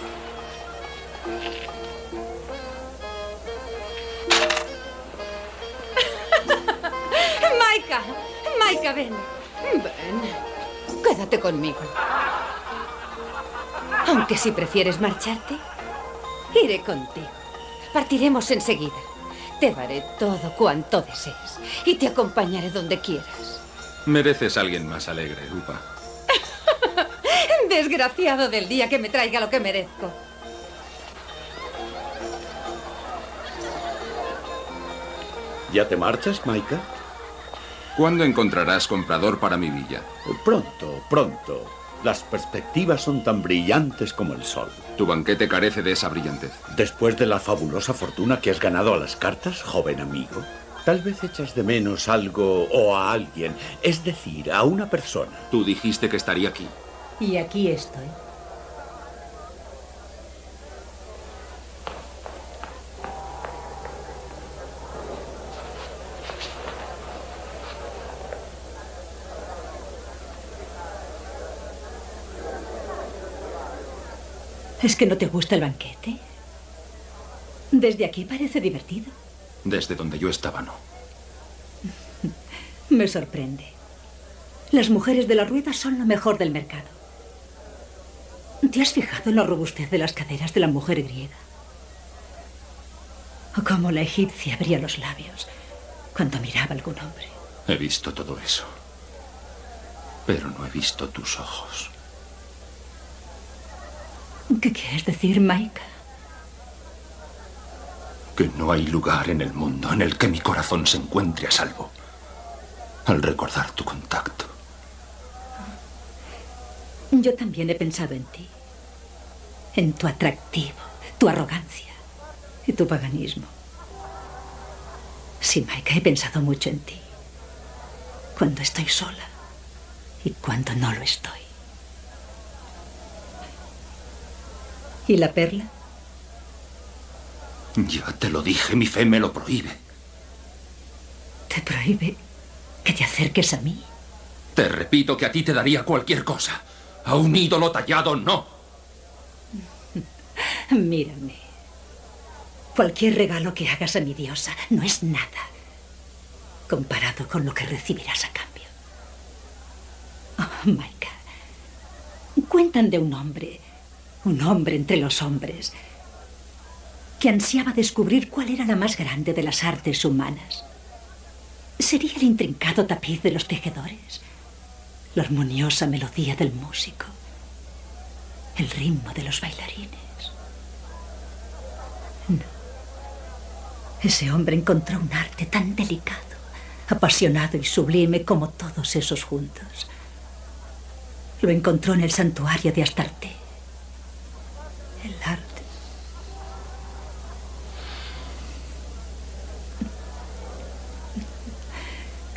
Maica, ven. Quédate conmigo. Aunque si prefieres marcharte, iré contigo. Partiremos enseguida. Te daré todo cuanto desees y te acompañaré donde quieras. Mereces a alguien más alegre, Rupa. Desgraciado del día que me traiga lo que merezco. ¿Ya te marchas, Maica? ¿Cuándo encontrarás comprador para mi villa? Pronto. Las perspectivas son tan brillantes como el sol. Tu banquete carece de esa brillantez. Después de la fabulosa fortuna que has ganado a las cartas, joven amigo, tal vez echas de menos algo o a alguien, es decir, a una persona. Tú dijiste que estaría aquí. Y aquí estoy. ¿Es que no te gusta el banquete? Desde aquí parece divertido. Desde donde yo estaba, no. Me sorprende. Las mujeres de la rueda son lo mejor del mercado. ¿Te has fijado en la robustez de las caderas de la mujer griega? O cómo la egipcia abría los labios cuando miraba a algún hombre. He visto todo eso, pero no he visto tus ojos. ¿Qué quieres decir, Maica? Que no hay lugar en el mundo en el que mi corazón se encuentre a salvo al recordar tu contacto. Yo también he pensado en ti, en tu atractivo, tu arrogancia y tu paganismo. Sí, Maica, he pensado mucho en ti, cuando estoy sola y cuando no lo estoy. ¿Y la perla? Ya te lo dije, mi fe me lo prohíbe. ¿Te prohíbe que te acerques a mí? Te repito que a ti te daría cualquier cosa. A un ídolo tallado, no. Mírame. Cualquier regalo que hagas a mi diosa no es nada comparado con lo que recibirás a cambio. Oh, Maica, cuentan de un hombre entre los hombres, que ansiaba descubrir cuál era la más grande de las artes humanas. ¿Sería el intrincado tapiz de los tejedores? La armoniosa melodía del músico, el ritmo de los bailarines. No. Ese hombre encontró un arte tan delicado, apasionado y sublime como todos esos juntos. Lo encontró en el santuario de Astarté. El arte.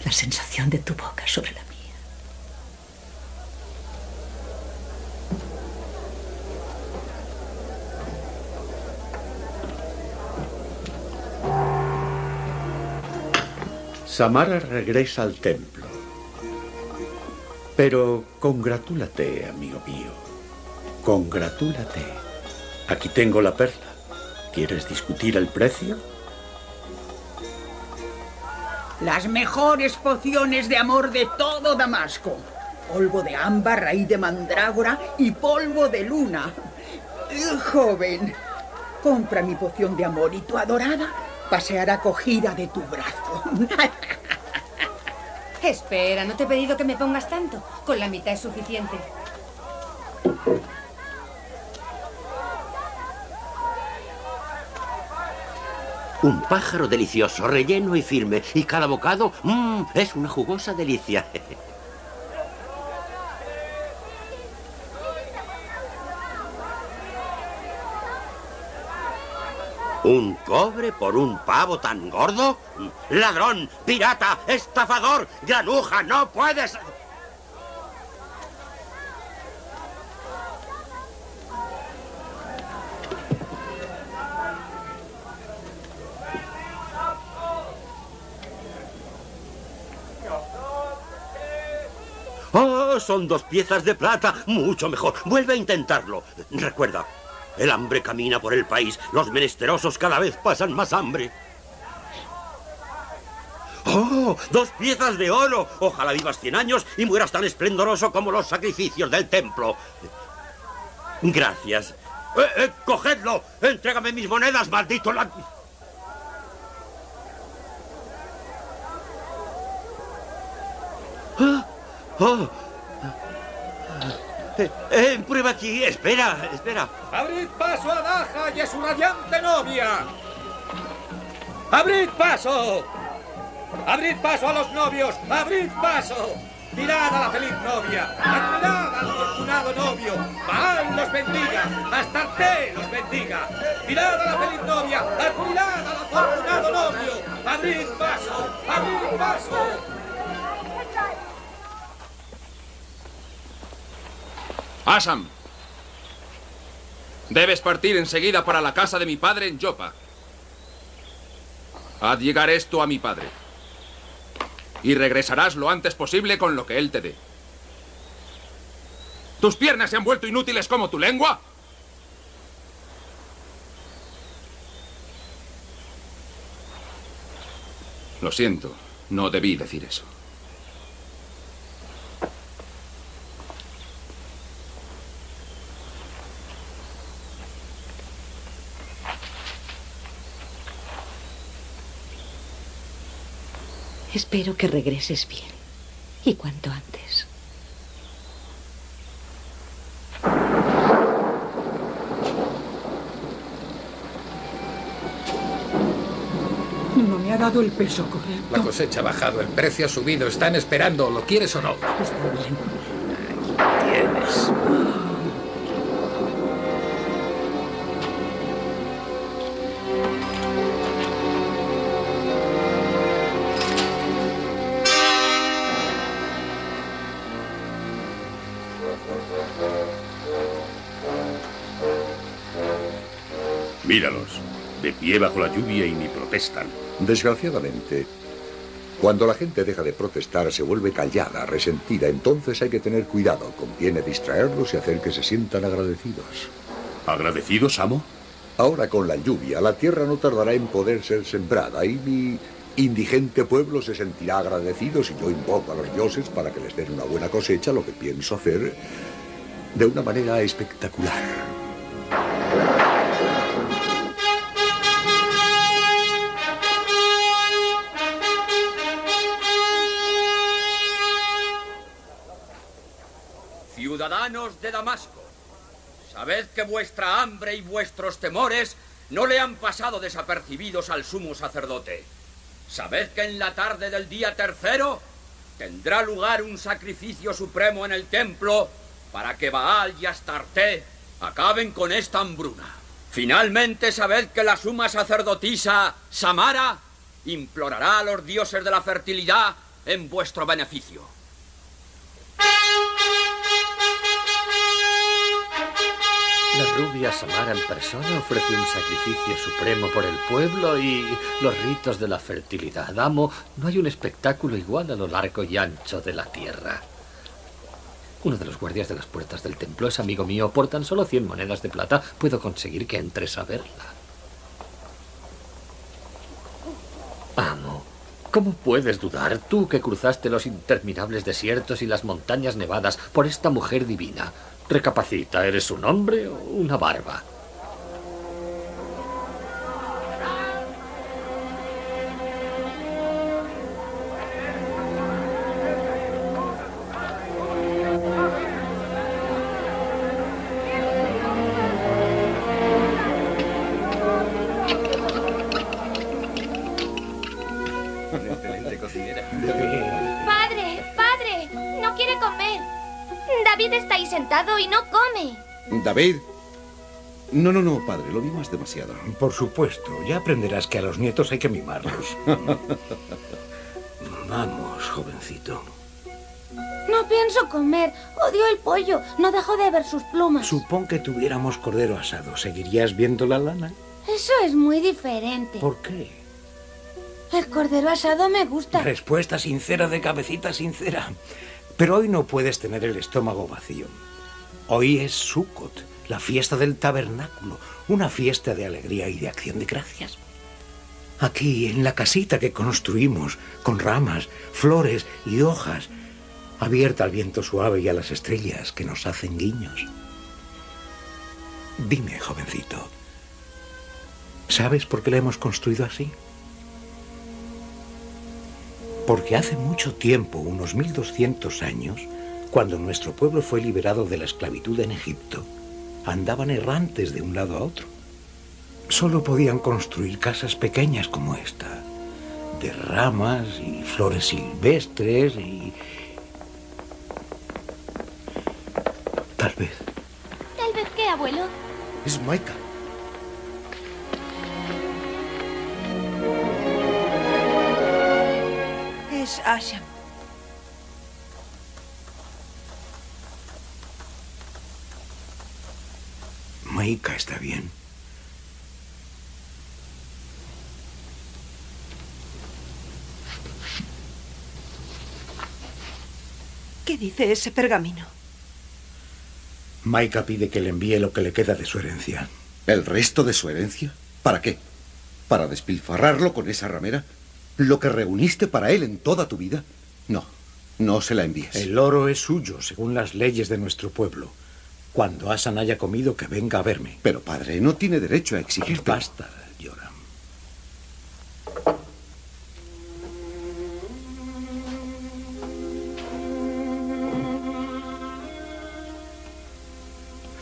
La sensación de tu boca sobre la mía. Samara regresa al templo. Pero congratúlate, amigo mío. Congratúlate. Aquí tengo la perla. ¿Quieres discutir el precio? Las mejores pociones de amor de todo Damasco. Polvo de ámbar, raíz de mandrágora y polvo de luna. Joven, compra mi poción de amor y tu adorada paseará cogida de tu brazo. Espera, no te he pedido que me pongas tanto. Con la mitad es suficiente. Un pájaro delicioso, relleno y firme. Y cada bocado, es una jugosa delicia. ¿Un cobre por un pavo tan gordo? ¡Ladrón! ¡Pirata! ¡Estafador! ¡Granuja! ¡No puedes! ¡Oh! Son 2 piezas de plata. Mucho mejor. Vuelve a intentarlo. Recuerda. El hambre camina por el país. Los menesterosos cada vez pasan más hambre. ¡Oh! 2 piezas de oro. Ojalá vivas 100 años y mueras tan esplendoroso como los sacrificios del templo. Gracias. ¡Cogedlo! ¡Entrégame mis monedas, maldito! ¡Oh! Prueba aquí, espera. ¡Abrid paso a Baja y a su radiante novia! ¡Abrid paso! ¡Abrid paso a los novios! ¡Abrid paso! ¡Mirad a la feliz novia! ¡Admirad al afortunado novio! ¡Baal los bendiga! ¡Astarté los bendiga! ¡Mirad a la feliz novia! ¡Admirad al afortunado novio! ¡Abrid paso! ¡Abrid paso! Asam, debes partir enseguida para la casa de mi padre en Yopa. Haz llegar esto a mi padre. Y regresarás lo antes posible con lo que él te dé. ¿Tus piernas se han vuelto inútiles como tu lengua? Lo siento, no debí decir eso. Espero que regreses bien, y cuanto antes. No me ha dado el peso correcto. La cosecha ha bajado, el precio ha subido, están esperando, ¿lo quieres o no? Está bien. Aquí tienes. Míralos, de pie bajo la lluvia y ni protestan. Desgraciadamente, cuando la gente deja de protestar se vuelve callada, resentida. Entonces hay que tener cuidado, conviene distraerlos y hacer que se sientan agradecidos. ¿Agradecidos, amo? Ahora con la lluvia, la tierra no tardará en poder ser sembrada y mi indigente pueblo se sentirá agradecido si yo invoco a los dioses para que les den una buena cosecha, lo que pienso hacer de una manera espectacular. Ciudadanos de Damasco, sabed que vuestra hambre y vuestros temores no le han pasado desapercibidos al sumo sacerdote. Sabed que en la tarde del día tercero tendrá lugar un sacrificio supremo en el templo para que Baal y Astarté acaben con esta hambruna. Finalmente, sabed que la suma sacerdotisa Samara implorará a los dioses de la fertilidad en vuestro beneficio. La rubia Samara en persona ofrece un sacrificio supremo por el pueblo y los ritos de la fertilidad. Amo, no hay un espectáculo igual a lo largo y ancho de la tierra. Uno de los guardias de las puertas del templo es amigo mío. Por tan solo 100 monedas de plata puedo conseguir que entres a verla. Amo, ¿cómo puedes dudar, tú que cruzaste los interminables desiertos y las montañas nevadas por esta mujer divina? Recapacita, ¿eres un hombre o una barba? Excelente cocinera. ¡Padre! ¡No quiere comer! David está ahí sentado y no come. ¿David? No, padre, lo mimas demasiado. Por supuesto, ya aprenderás que a los nietos hay que mimarlos. Vamos, jovencito. No pienso comer, odio el pollo, no dejo de ver sus plumas. Supón que tuviéramos cordero asado, ¿seguirías viendo la lana? Eso es muy diferente. ¿Por qué? El cordero asado me gusta. Respuesta sincera de cabecita sincera. Pero hoy no puedes tener el estómago vacío. Hoy es Sucot, la fiesta del tabernáculo, una fiesta de alegría y de acción de gracias. Aquí, en la casita que construimos, con ramas, flores y hojas, abierta al viento suave y a las estrellas que nos hacen guiños. Dime, jovencito, ¿sabes por qué la hemos construido así? Porque hace mucho tiempo, unos 1200 años, cuando nuestro pueblo fue liberado de la esclavitud en Egipto, andaban errantes de un lado a otro. Solo podían construir casas pequeñas como esta, de ramas y flores silvestres y... ¿Tal vez qué, abuelo? Es Maica. Es Asam. Maica está bien. ¿Qué dice ese pergamino? Maica pide que le envíe lo que le queda de su herencia. ¿El resto de su herencia? ¿Para qué? ¿Para despilfarrarlo con esa ramera? ¿Lo que reuniste para él en toda tu vida? No, no se la envíes. El oro es suyo, según las leyes de nuestro pueblo. Cuando Asan haya comido, que venga a verme. Pero, padre, no tiene derecho a exigirte. Basta, Yoram.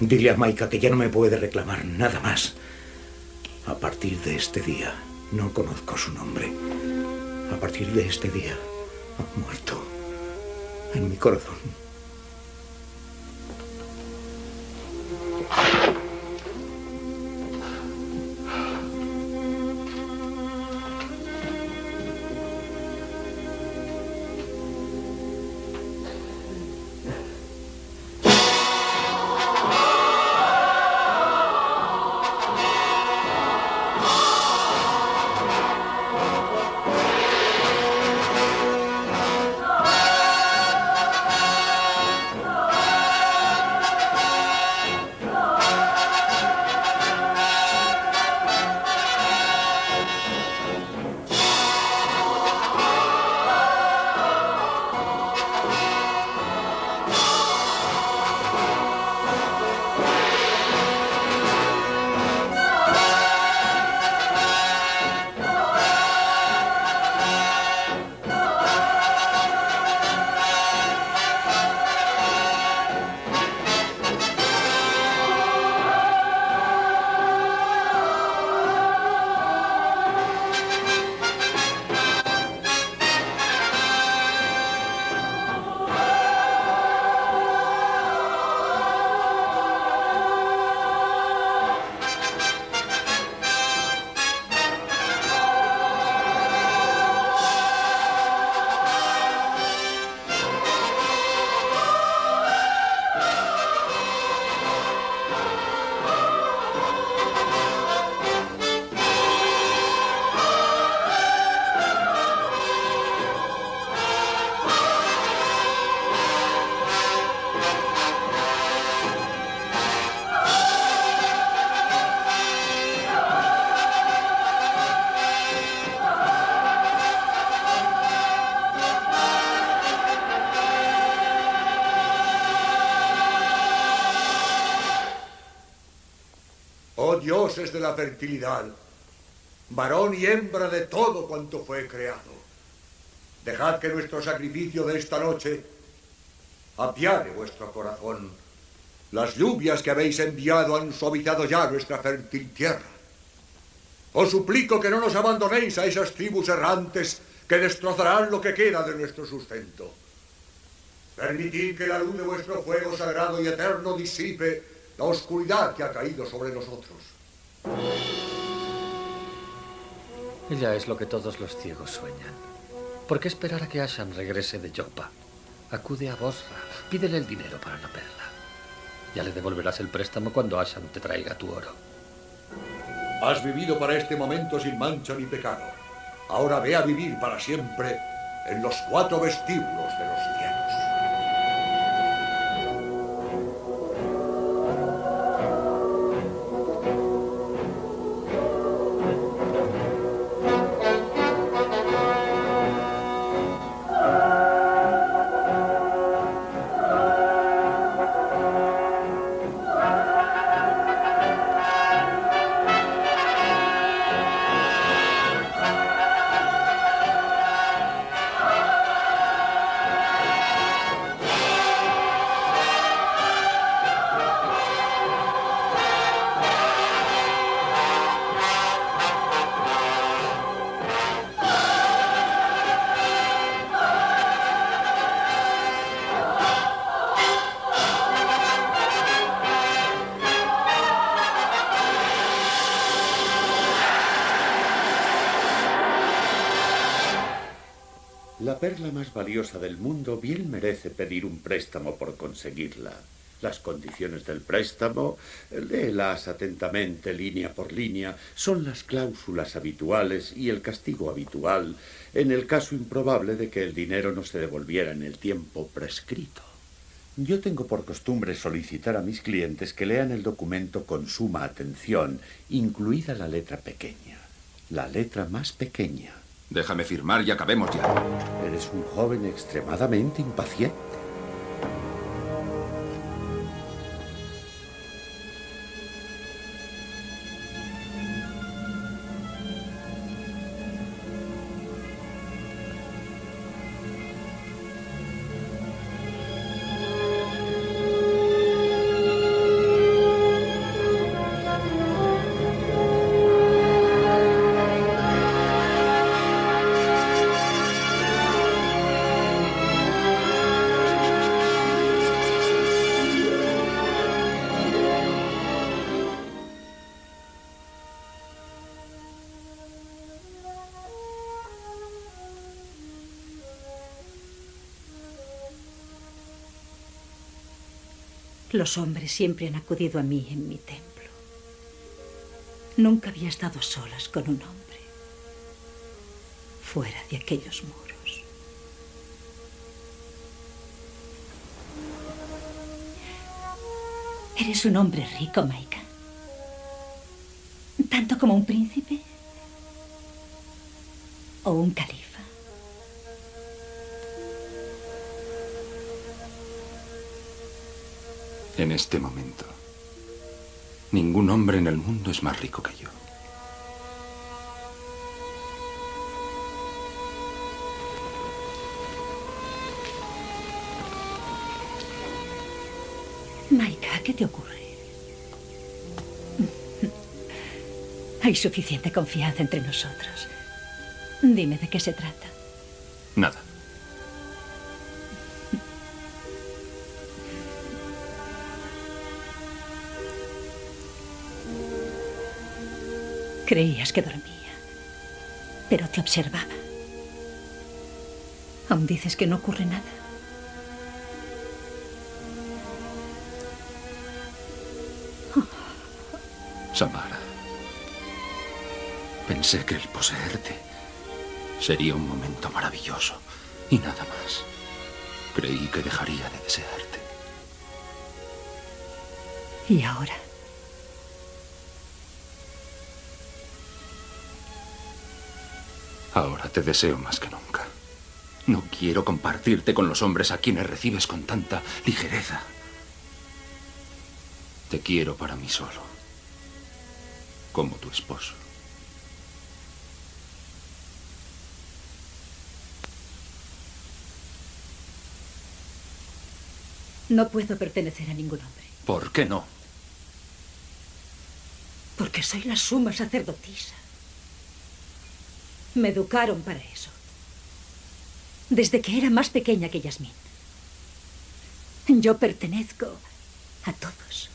Dile a Maica que ya no me puede reclamar nada más. A partir de este día, no conozco su nombre. A partir de este día, ha muerto en mi corazón. Dioses de la fertilidad, varón y hembra de todo cuanto fue creado, dejad que nuestro sacrificio de esta noche apiade vuestro corazón. Las lluvias que habéis enviado han suavizado ya nuestra fértil tierra. Os suplico que no nos abandonéis a esas tribus errantes que destrozarán lo que queda de nuestro sustento. Permitid que la luz de vuestro fuego sagrado y eterno disipe la oscuridad que ha caído sobre nosotros. Ella es lo que todos los ciegos sueñan. ¿Por qué esperar a que Asam regrese de Yopa? Acude a Bosra, pídele el dinero para la perla. Ya le devolverás el préstamo cuando Asam te traiga tu oro. Has vivido para este momento sin mancha ni pecado. Ahora ve a vivir para siempre en los 4 vestíbulos de los cielos. La perla más valiosa del mundo bien merece pedir un préstamo por conseguirla. Las condiciones del préstamo, léelas atentamente línea por línea, son las cláusulas habituales y el castigo habitual en el caso improbable de que el dinero no se devolviera en el tiempo prescrito. Yo tengo por costumbre solicitar a mis clientes que lean el documento con suma atención, incluida la letra pequeña. La letra más pequeña Déjame firmar y acabemos ya. Eres un joven extremadamente impaciente. Los hombres siempre han acudido a mí en mi templo. Nunca había estado a solas con un hombre, fuera de aquellos muros. Eres un hombre rico, Maica. Tanto como un príncipe o un califa. En este momento, ningún hombre en el mundo es más rico que yo. Maica, ¿qué te ocurre? Hay suficiente confianza entre nosotros. Dime de qué se trata. Nada. Creías que dormía, pero te observaba. Aún dices que no ocurre nada. Oh. Samara, pensé que el poseerte sería un momento maravilloso y nada más. Creí que dejaría de desearte. ¿Y ahora? Ahora te deseo más que nunca. No quiero compartirte con los hombres a quienes recibes con tanta ligereza. Te quiero para mí solo, como tu esposo. No puedo pertenecer a ningún hombre. ¿Por qué no? Porque soy la suma sacerdotisa. Me educaron para eso. Desde que era más pequeña que Yasmin. Yo pertenezco a todos.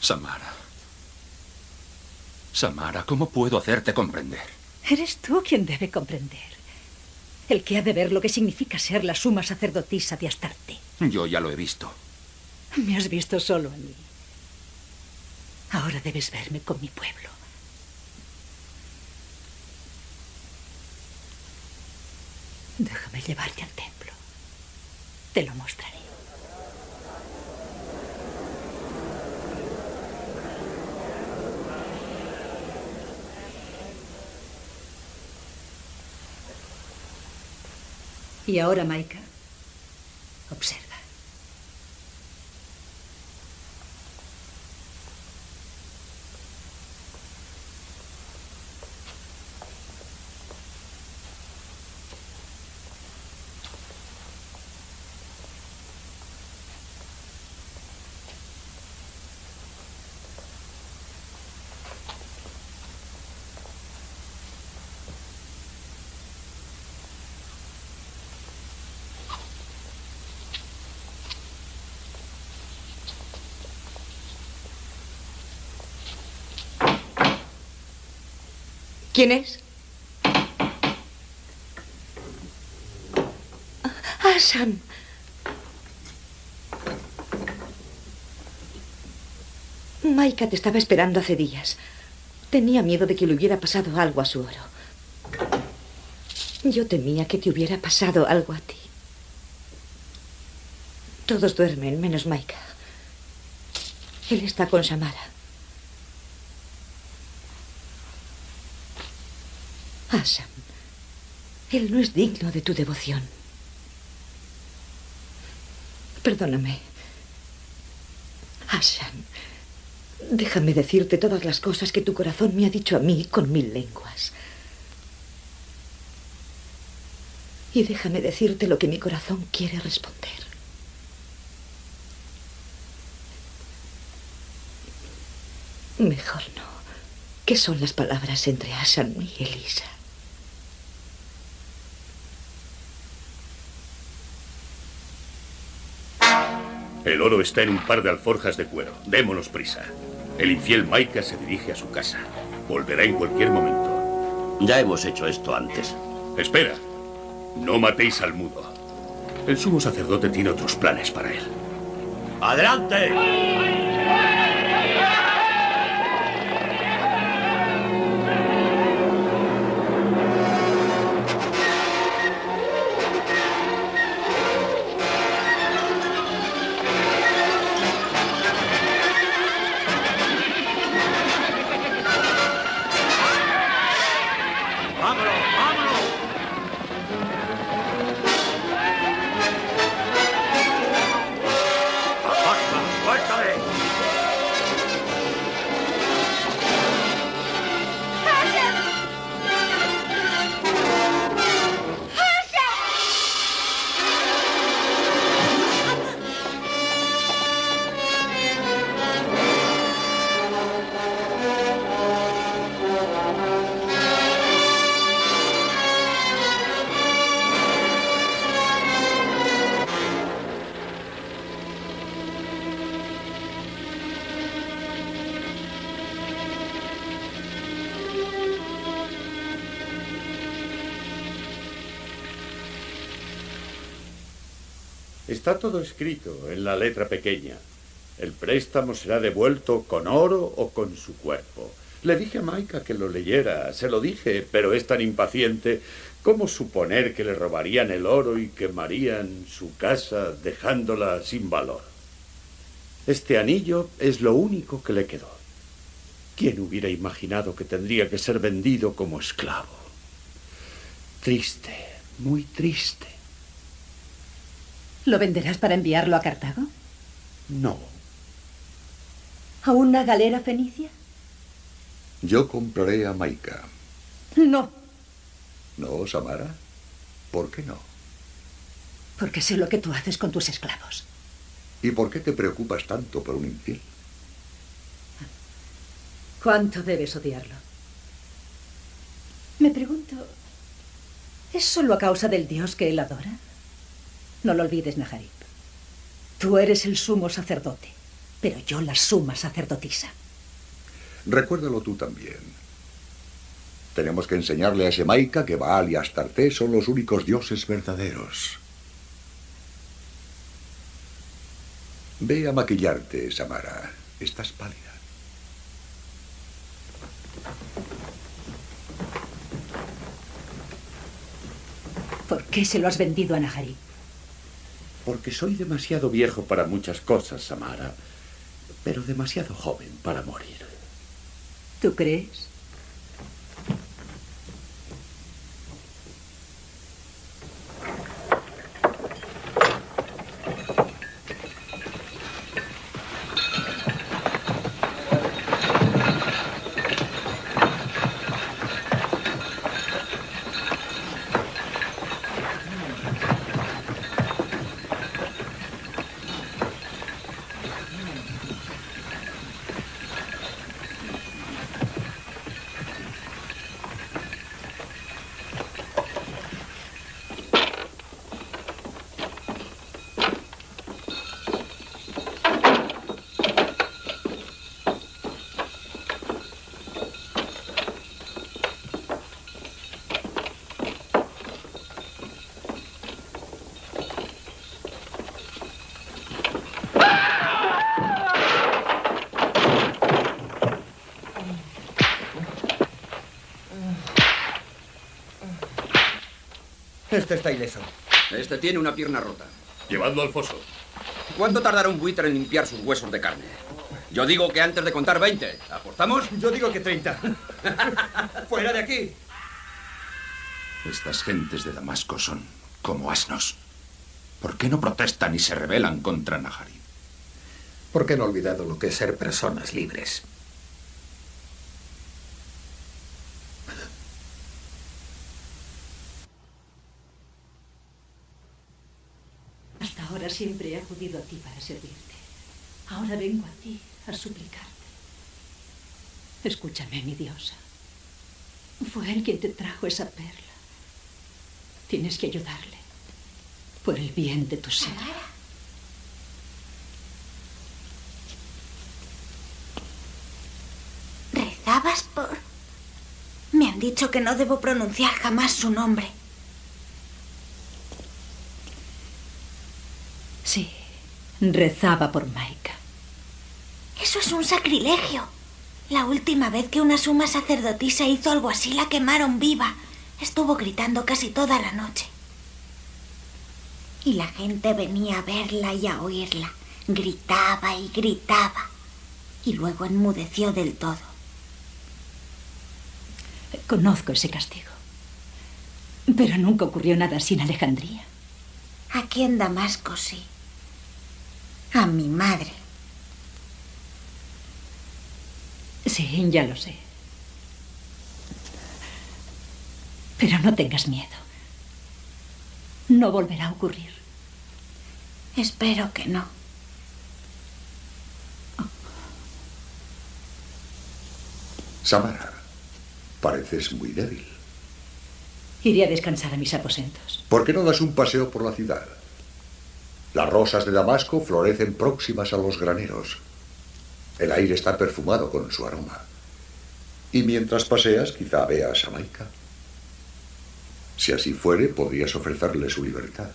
Samara. Samara, ¿cómo puedo hacerte comprender? Eres tú quien debe comprender. El que ha de ver lo que significa ser la suma sacerdotisa de Astarté. Yo ya lo he visto. Me has visto solo a mí. Ahora debes verme con mi pueblo. Déjame llevarte al templo. Te lo mostraré. Y ahora, Maica, observa. ¿Quién es? Asam. Maica te estaba esperando hace días. Tenía miedo de que le hubiera pasado algo a su oro. Yo temía que te hubiera pasado algo a ti. Todos duermen, menos Maica. Él está con Samara. Asam, Él no es digno de tu devoción. Perdóname. Asam, déjame decirte todas las cosas que tu corazón me ha dicho a mí con 1000 lenguas. Y déjame decirte lo que mi corazón quiere responder. Mejor no. ¿Qué son las palabras entre Asam y Elisa? El oro está en un par de alforjas de cuero. Démonos prisa. El infiel Maica se dirige a su casa. Volverá en cualquier momento. Ya hemos hecho esto antes. Espera. No matéis al mudo. El sumo sacerdote tiene otros planes para él. ¡Adelante! Está todo escrito en la letra pequeña. El préstamo será devuelto con oro o con su cuerpo. Le dije a Maica que lo leyera, se lo dije, pero es tan impaciente. ¿Cómo suponer que le robarían el oro y quemarían su casa dejándola sin valor? Este anillo es lo único que le quedó. ¿Quién hubiera imaginado que tendría que ser vendido como esclavo? Triste, muy triste. ¿Lo venderás para enviarlo a Cartago? No. ¿A una galera fenicia? Yo compraré a Maica. No. ¿No, Samara? ¿Por qué no? Porque sé lo que tú haces con tus esclavos. ¿Y por qué te preocupas tanto por un infiel? ¿Cuánto debes odiarlo? Me pregunto, ¿es solo a causa del Dios que él adora? No lo olvides, Nahareb. Tú eres el sumo sacerdote, pero yo la suma sacerdotisa. Recuérdalo tú también. Tenemos que enseñarle a ese Maica que Baal y Astarté son los únicos dioses verdaderos. Ve a maquillarte, Samara. Estás pálida. ¿Por qué se lo has vendido a Nahareb? Porque soy demasiado viejo para muchas cosas, Samara, pero demasiado joven para morir. ¿Tú crees? Este está ileso. Este tiene una pierna rota. Llevadlo al foso. ¿Cuánto tardará un buitre en limpiar sus huesos de carne? Yo digo que antes de contar 20. ¿Apostamos? Yo digo que 30. ¡Fuera de aquí! Estas gentes de Damasco son como asnos. ¿Por qué no protestan y se rebelan contra Nahareb? Porque han olvidado lo que es ser personas libres. Hasta ahora siempre he acudido a ti para servirte. Ahora vengo a ti a suplicarte. Escúchame, mi diosa. Fue él quien te trajo esa perla. Tienes que ayudarle por el bien de tu ser. ¿Rezabas por...? Me han dicho que no debo pronunciar jamás su nombre. Sí, rezaba por Maica. Eso es un sacrilegio. La última vez que una suma sacerdotisa hizo algo así, la quemaron viva. Estuvo gritando casi toda la noche. Y la gente venía a verla y a oírla. Gritaba y gritaba. Y luego enmudeció del todo. Conozco ese castigo. Pero nunca ocurrió nada así en Alejandría. Aquí en Damasco, sí. A mi madre. Sí, ya lo sé. Pero no tengas miedo. No volverá a ocurrir. Espero que no. Oh. Samara, pareces muy débil. Iré a descansar a mis aposentos. ¿Por qué no das un paseo por la ciudad? Las rosas de Damasco florecen próximas a los graneros. El aire está perfumado con su aroma. Y mientras paseas, quizá veas a Maica. Si así fuere, podrías ofrecerle su libertad.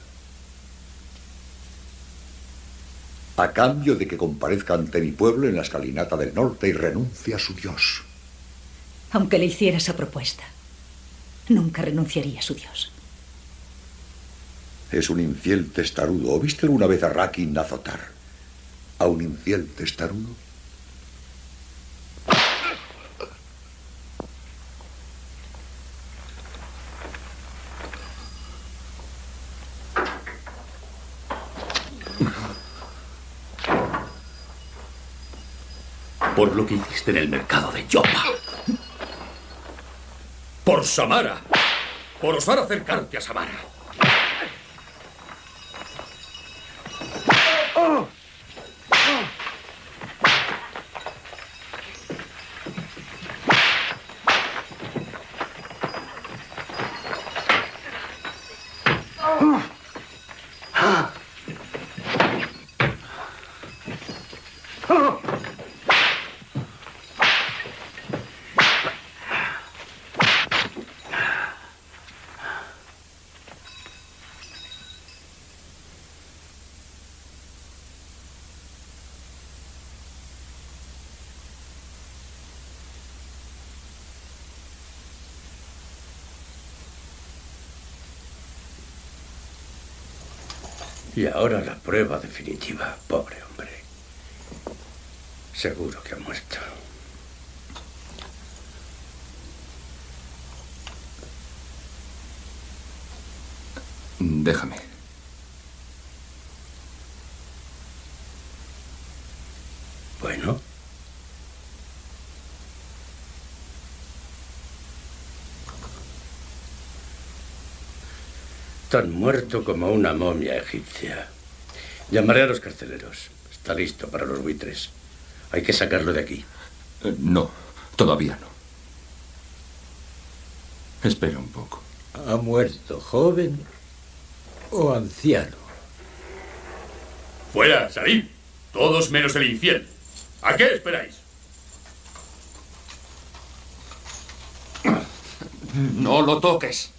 A cambio de que comparezca ante mi pueblo en la escalinata del norte y renuncie a su Dios. Aunque le hiciera esa propuesta, nunca renunciaría a su Dios. Es un infiel testarudo. ¿O viste alguna vez a Rakin azotar a un infiel testarudo? Por lo que hiciste en el mercado de Yopa. Por Samara. Por osar acercarte a Samara. Y ahora la prueba definitiva, pobre hombre. Seguro que ha muerto. Déjame. Bueno. Tan muerto como una momia egipcia. Llamaré a los carceleros. Está listo para los buitres. Hay que sacarlo de aquí. No, todavía no. Espera un poco. ¿Ha muerto joven o anciano? ¡Fuera, salid! Todos menos el infiel. ¿A qué esperáis? No lo toques.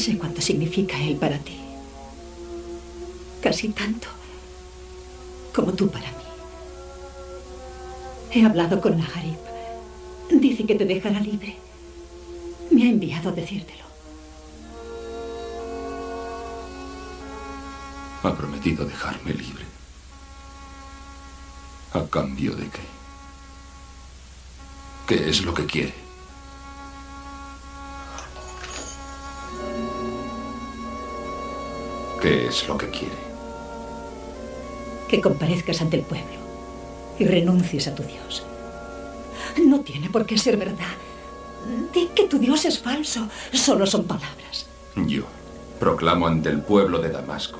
Sé cuánto significa él para ti. Casi tanto como tú para mí. He hablado con Nahareb. Dice que te dejará libre. Me ha enviado a decírtelo. Ha prometido dejarme libre. ¿A cambio de qué? ¿Qué es lo que quiere? ¿Qué es lo que quiere? Que comparezcas ante el pueblo y renuncies a tu Dios. No tiene por qué ser verdad. Di que tu Dios es falso. Solo son palabras. Yo proclamo ante el pueblo de Damasco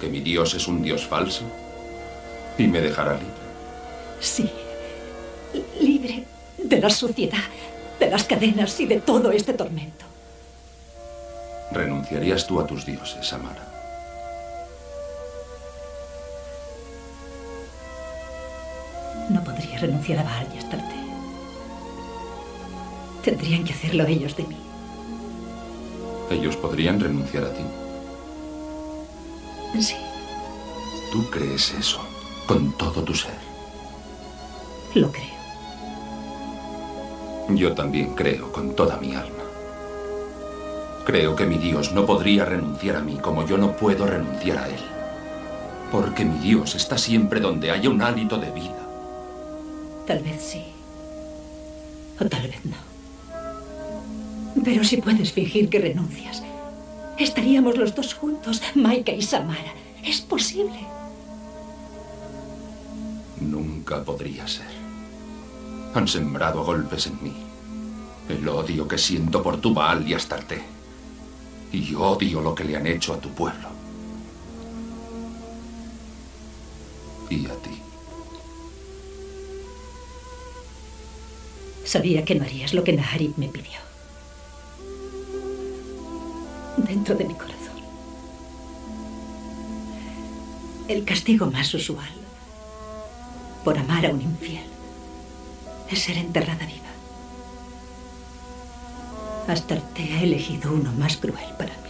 que mi Dios es un Dios falso y me dejará libre. Sí, libre de la suciedad, de las cadenas y de todo este tormento. ¿Renunciarías tú a tus dioses, Samara? No podría renunciar a Baal y Astarté. Tendrían que hacerlo ellos de mí. ¿Ellos podrían renunciar a ti? Sí. ¿Tú crees eso con todo tu ser? Lo creo. Yo también creo con toda mi alma. Creo que mi Dios no podría renunciar a mí como yo no puedo renunciar a Él. Porque mi Dios está siempre donde haya un hálito de vida. Tal vez sí. O tal vez no. Pero si puedes fingir que renuncias, estaríamos los dos juntos, Maica y Samara. Es posible. Nunca podría ser. Han sembrado golpes en mí. El odio que siento por tu Baal y Astarté. Y yo odio lo que le han hecho a tu pueblo. Y a ti. Sabía que no harías lo que Nahareb me pidió. Dentro de mi corazón. El castigo más usual por amar a un infiel es ser enterrada viva. Astarté ha elegido uno más cruel para mí.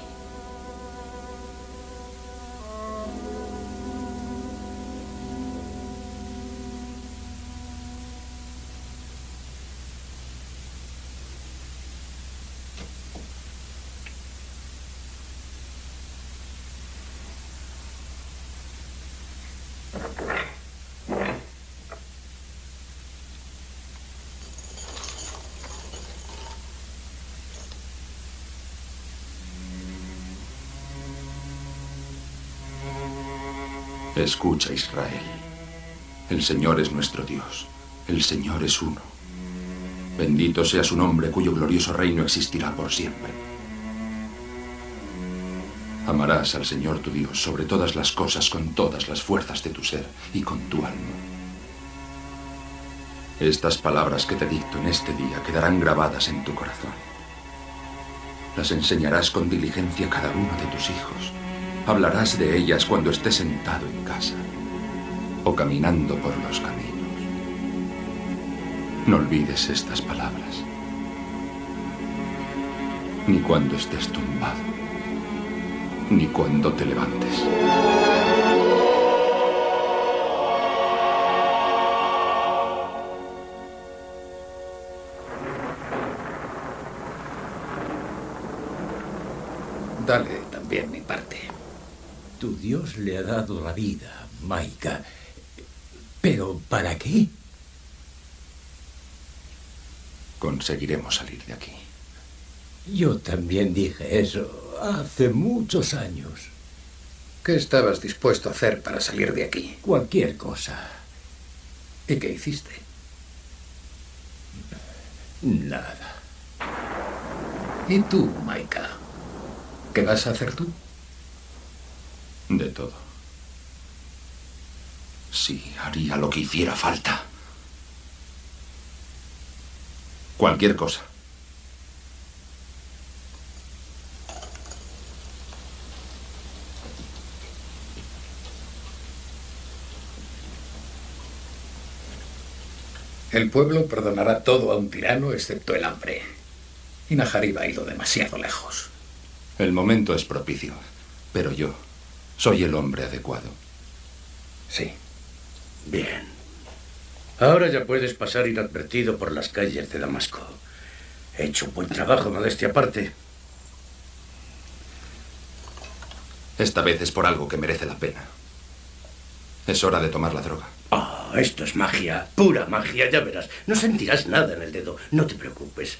Escucha, Israel. El Señor es nuestro Dios. El Señor es uno. Bendito sea su nombre, cuyo glorioso reino existirá por siempre. Amarás al Señor tu Dios sobre todas las cosas, con todas las fuerzas de tu ser y con tu alma. Estas palabras que te dicto en este día quedarán grabadas en tu corazón. Las enseñarás con diligencia a cada uno de tus hijos. Hablarás de ellas cuando estés sentado en casa o caminando por los caminos. No olvides estas palabras, ni cuando estés tumbado, ni cuando te levantes. Dale también mi parte. Tu Dios le ha dado la vida, Maica. ¿Pero para qué? Conseguiremos salir de aquí. Yo también dije eso hace muchos años. ¿Qué estabas dispuesto a hacer para salir de aquí? Cualquier cosa. ¿Y qué hiciste? Nada. ¿Y tú, Maica? ¿Qué vas a hacer tú? De todo. Sí, haría lo que hiciera falta. Cualquier cosa. El pueblo perdonará todo a un tirano excepto el hambre. Y Nahareb ha ido demasiado lejos. El momento es propicio, pero yo soy el hombre adecuado. Sí. Bien. Ahora ya puedes pasar inadvertido por las calles de Damasco. He hecho un buen trabajo, modestia aparte. Esta vez es por algo que merece la pena. Es hora de tomar la droga. Ah, oh, esto es magia, pura magia, ya verás. No sentirás nada en el dedo, no te preocupes.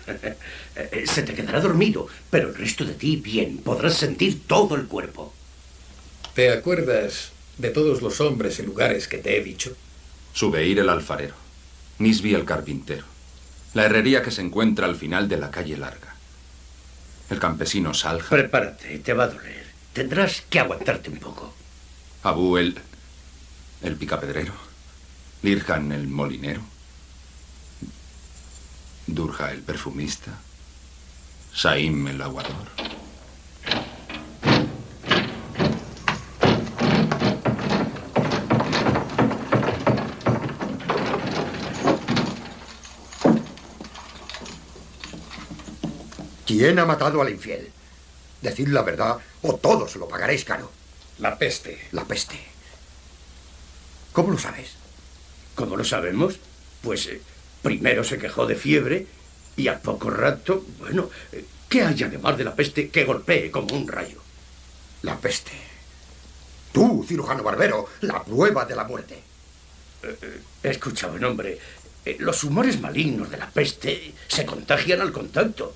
Se te quedará dormido, pero el resto de ti, bien, podrás sentir todo el cuerpo. ¿Te acuerdas de todos los hombres y lugares que te he dicho? Subeir el alfarero, Nisbi el carpintero, la herrería que se encuentra al final de la calle larga, el campesino Salja... Prepárate, te va a doler. Tendrás que aguantarte un poco. Abu el picapedrero, Lirhan el molinero, Durja el perfumista, Saim el aguador... ¿Quién ha matado al infiel? Decid la verdad o todos lo pagaréis caro. La peste. La peste. ¿Cómo lo sabes? ¿Cómo lo sabemos? Pues primero se quejó de fiebre y a poco rato, bueno, ¿qué hay además de la peste que golpee como un rayo? La peste. Tú, cirujano barbero, la prueba de la muerte. Escucha, buen hombre, los humores malignos de la peste se contagian al contacto.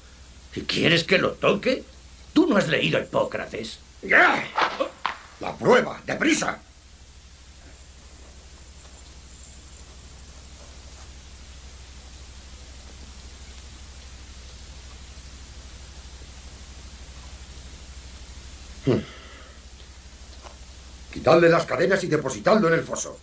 ¿Quieres que lo toque? Tú no has leído Hipócrates. ¡Ya! La prueba, deprisa. Quitadle las cadenas y depositadlo en el foso.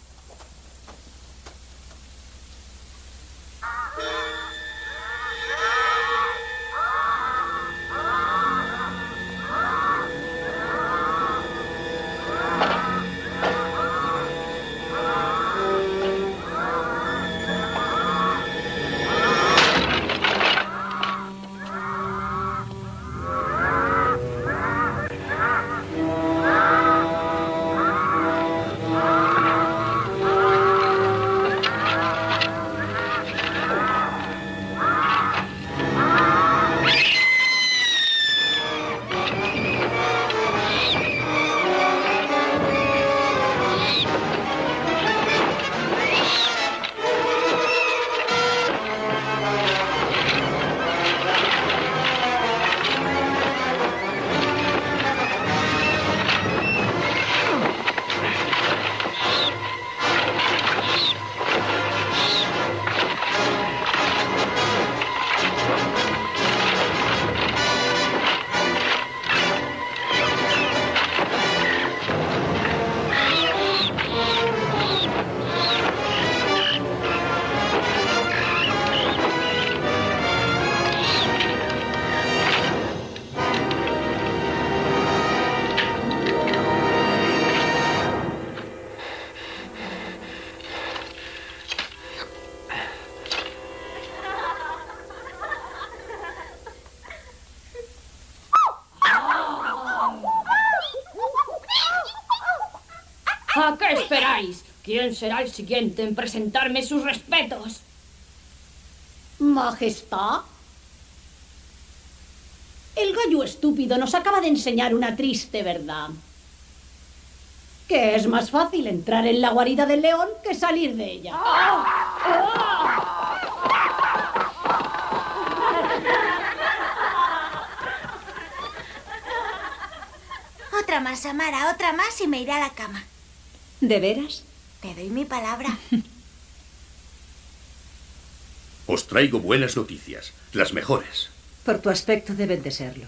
¿Quién será el siguiente en presentarme sus respetos? Majestad. El gallo estúpido nos acaba de enseñar una triste verdad. Que es más fácil entrar en la guarida del león que salir de ella. ¡Oh! ¡Oh! Otra más, Samara, otra más y me iré a la cama. ¿De veras? Te doy mi palabra. Os traigo buenas noticias, las mejores. Por tu aspecto deben de serlo.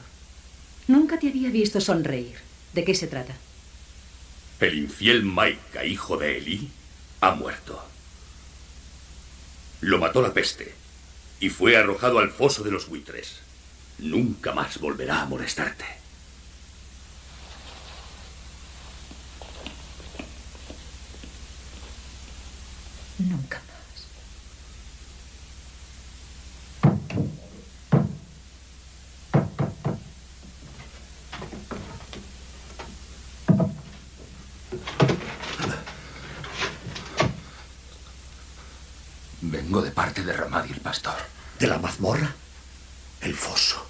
Nunca te había visto sonreír. ¿De qué se trata? El infiel Maica, hijo de Elí, ha muerto. Lo mató la peste y fue arrojado al foso de los buitres. Nunca más volverá a molestarte. Nunca más. Vengo de parte de Ramad y el pastor. ¿De la mazmorra? El foso.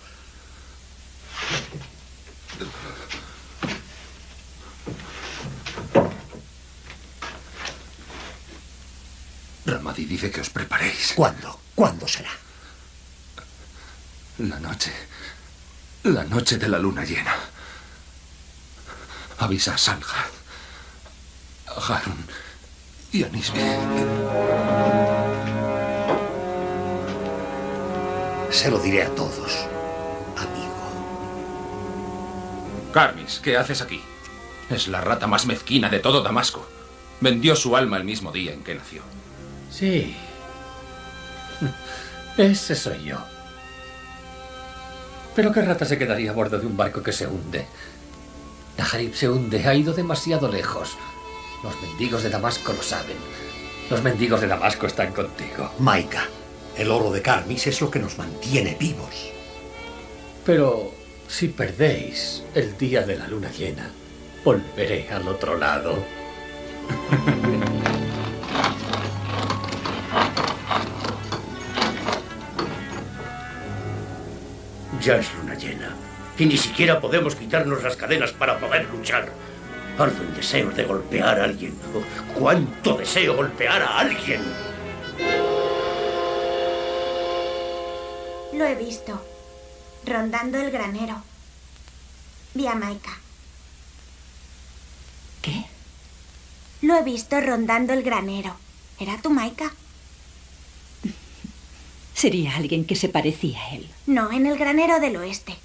Ramadi dice que os preparéis. ¿Cuándo? ¿Cuándo será? La noche. La noche de la luna llena. Avisa a Salga, a Harun y a Nisbi. Se lo diré a todos, amigo. Carmis, ¿qué haces aquí? Es la rata más mezquina de todo Damasco. Vendió su alma el mismo día en que nació. Sí. Ese soy yo. ¿Pero qué rata se quedaría a bordo de un barco que se hunde? Nahareb se hunde, ha ido demasiado lejos. Los mendigos de Damasco lo saben. Los mendigos de Damasco están contigo. Maica, el oro de Carmis es lo que nos mantiene vivos. Pero si perdéis el día de la luna llena, volveré al otro lado. Ya es luna llena, y ni siquiera podemos quitarnos las cadenas para poder luchar. Ardo en deseos de golpear a alguien. Oh, ¡cuánto deseo golpear a alguien! Lo he visto, rondando el granero. Vi a Maica. ¿Qué? Lo he visto rondando el granero. ¿Era tu Maica? Sería alguien que se parecía a él. No, en el granero del oeste.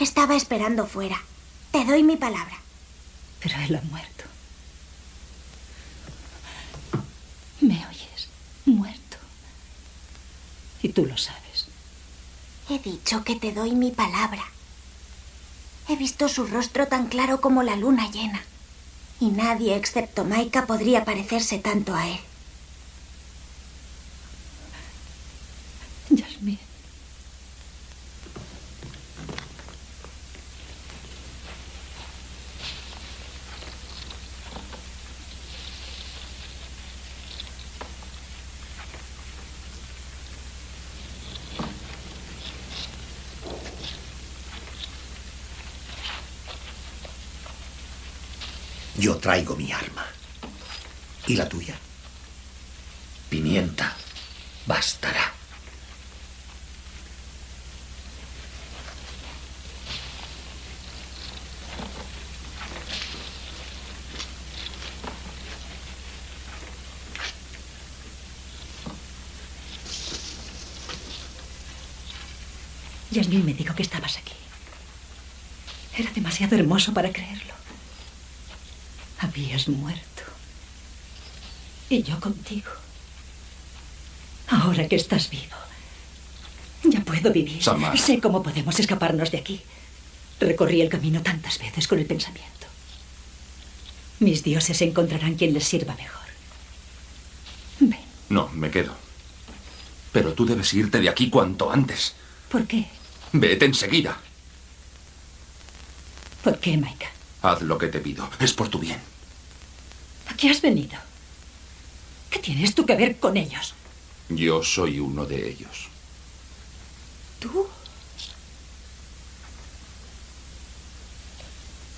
Estaba esperando fuera. Te doy mi palabra. Pero él ha muerto. ¿Me oyes? Muerto. Y tú lo sabes. He dicho que te doy mi palabra. He visto su rostro tan claro como la luna llena. Y nadie excepto Maica podría parecerse tanto a él. Yasmin. Yo traigo mi arma. ¿Y la tuya? Pimienta. Bastará. Yasmin me dijo que estabas aquí. Era demasiado hermoso para creerlo. Habías muerto. Y yo contigo. Ahora que estás vivo, ya puedo vivir. Samara. Sé cómo podemos escaparnos de aquí. Recorrí el camino tantas veces con el pensamiento. Mis dioses encontrarán quien les sirva mejor. Ven. No, me quedo. Pero tú debes irte de aquí cuanto antes. ¿Por qué? Vete enseguida. ¿Por qué, Maica? Haz lo que te pido. Es por tu bien. ¿A qué has venido? ¿Qué tienes tú que ver con ellos? Yo soy uno de ellos. ¿Tú?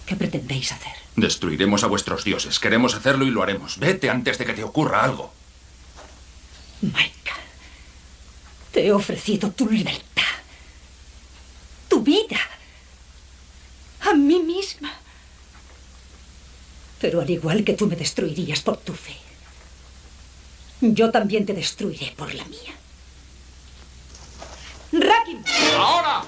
¿Qué pretendéis hacer? Destruiremos a vuestros dioses. Queremos hacerlo y lo haremos. Vete antes de que te ocurra algo. Maica, te he ofrecido tu libertad. Tu vida. A mí misma. Pero al igual que tú me destruirías por tu fe, yo también te destruiré por la mía. ¡Rakin! ¡Ahora!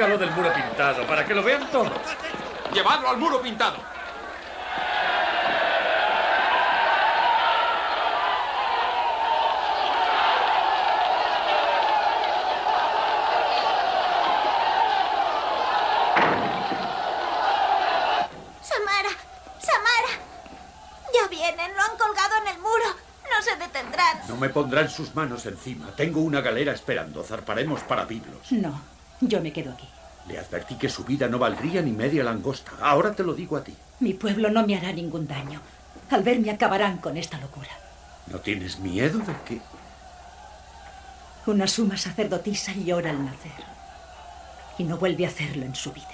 Póngalo del muro pintado, para que lo vean todos. ¡Llevadlo al muro pintado! Me pondrán sus manos encima. Tengo una galera esperando. Zarparemos para Biblos. No, yo me quedo aquí. Le advertí que su vida no valdría ni media langosta. Ahora te lo digo a ti. Mi pueblo no me hará ningún daño. Al verme acabarán con esta locura. ¿No tienes miedo de que...? Una suma sacerdotisa llora al nacer y no vuelve a hacerlo en su vida.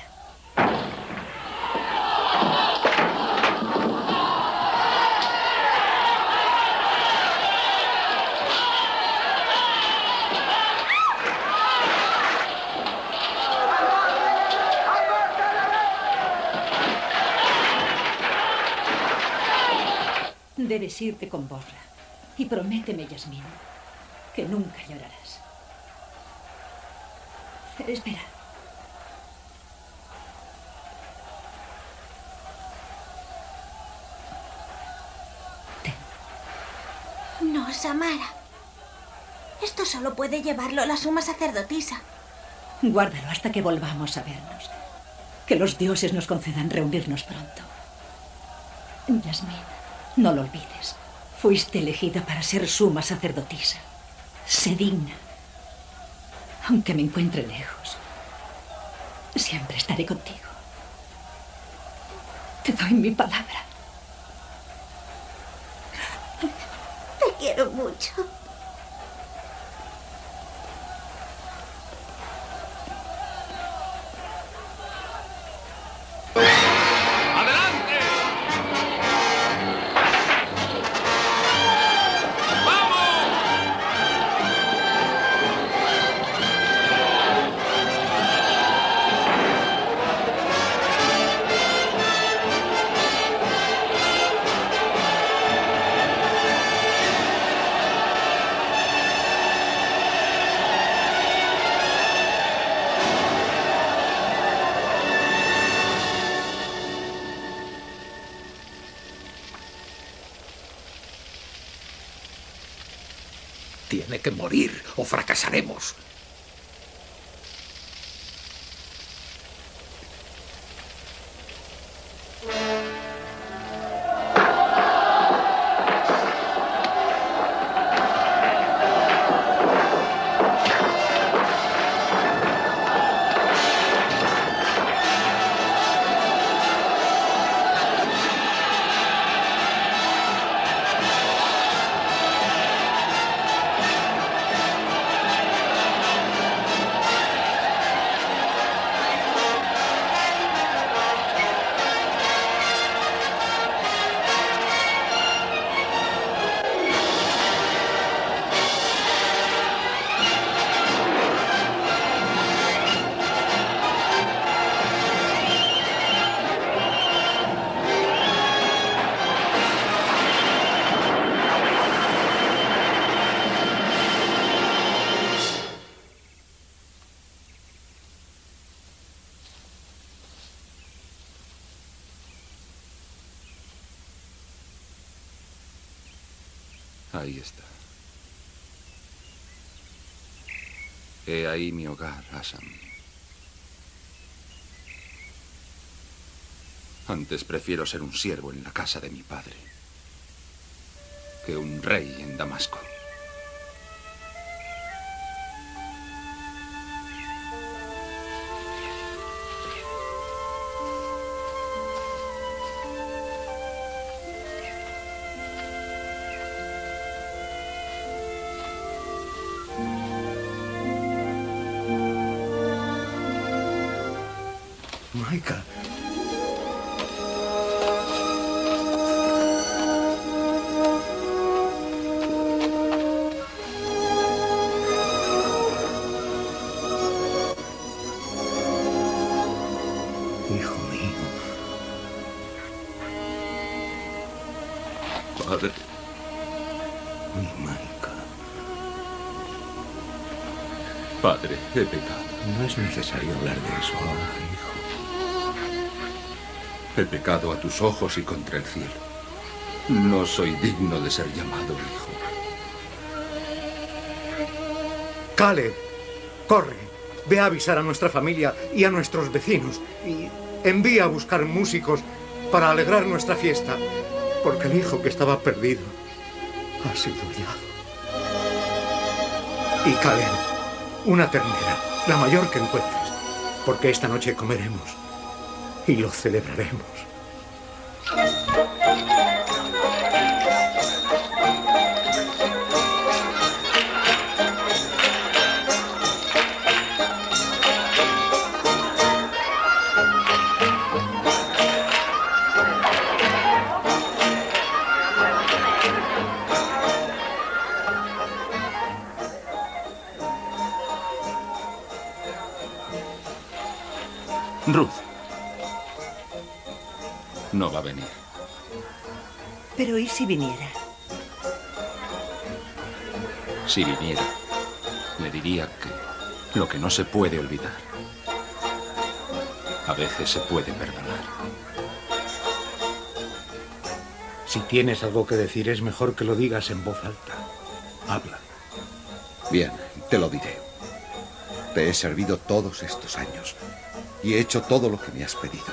Debes irte con Bosra y prométeme, Yasmin, que nunca llorarás. Espera. Ten. No, Samara. Esto solo puede llevarlo la suma sacerdotisa. Guárdalo hasta que volvamos a vernos. Que los dioses nos concedan reunirnos pronto. Yasmin, no lo olvides. Fuiste elegida para ser suma sacerdotisa. Sé digna. Aunque me encuentre lejos, siempre estaré contigo. Te doy mi palabra. Te quiero mucho. Tiene que morir o fracasaremos. Ahí está. He ahí mi hogar, Asam. Antes prefiero ser un siervo en la casa de mi padre que un rey en Damasco. Maica. Hijo mío. Padre. Mi Maica. Padre, he pecado. No es necesario hablar de eso ahora, hijo. He pecado a tus ojos y contra el cielo. No soy digno de ser llamado hijo. Caleb, corre. Ve a avisar a nuestra familia y a nuestros vecinos. Y envía a buscar músicos para alegrar nuestra fiesta. Porque el hijo que estaba perdido ha sido hallado. Y Caleb, una ternera, la mayor que encuentres. Porque esta noche comeremos y lo celebraremos. Ruth. No va a venir. Pero ¿y si viniera? Si viniera, le diría que lo que no se puede olvidar, a veces se puede perdonar. Si tienes algo que decir, es mejor que lo digas en voz alta. Habla. Bien, te lo diré. Te he servido todos estos años. Y he hecho todo lo que me has pedido.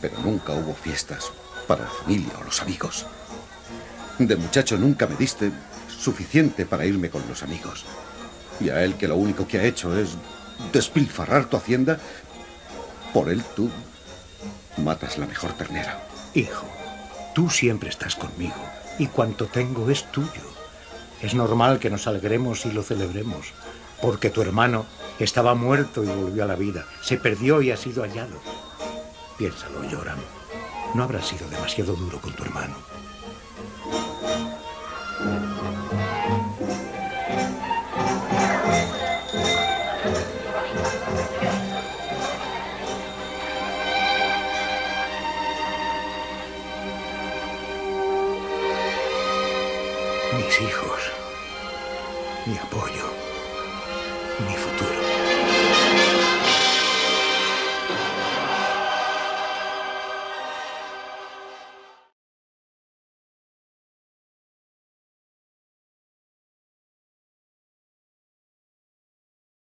Pero nunca hubo fiestas para la familia o los amigos. De muchacho nunca me diste suficiente para irme con los amigos. Y a él, que lo único que ha hecho es despilfarrar tu hacienda, por él tú matas la mejor ternera. Hijo, tú siempre estás conmigo y cuanto tengo es tuyo. Es normal que nos alegremos y lo celebremos, porque tu hermano estaba muerto y volvió a la vida. Se perdió y ha sido hallado. Piénsalo, Yoram. No habrás sido demasiado duro con tu hermano. Mis hijos, mi apoyo, mi futuro.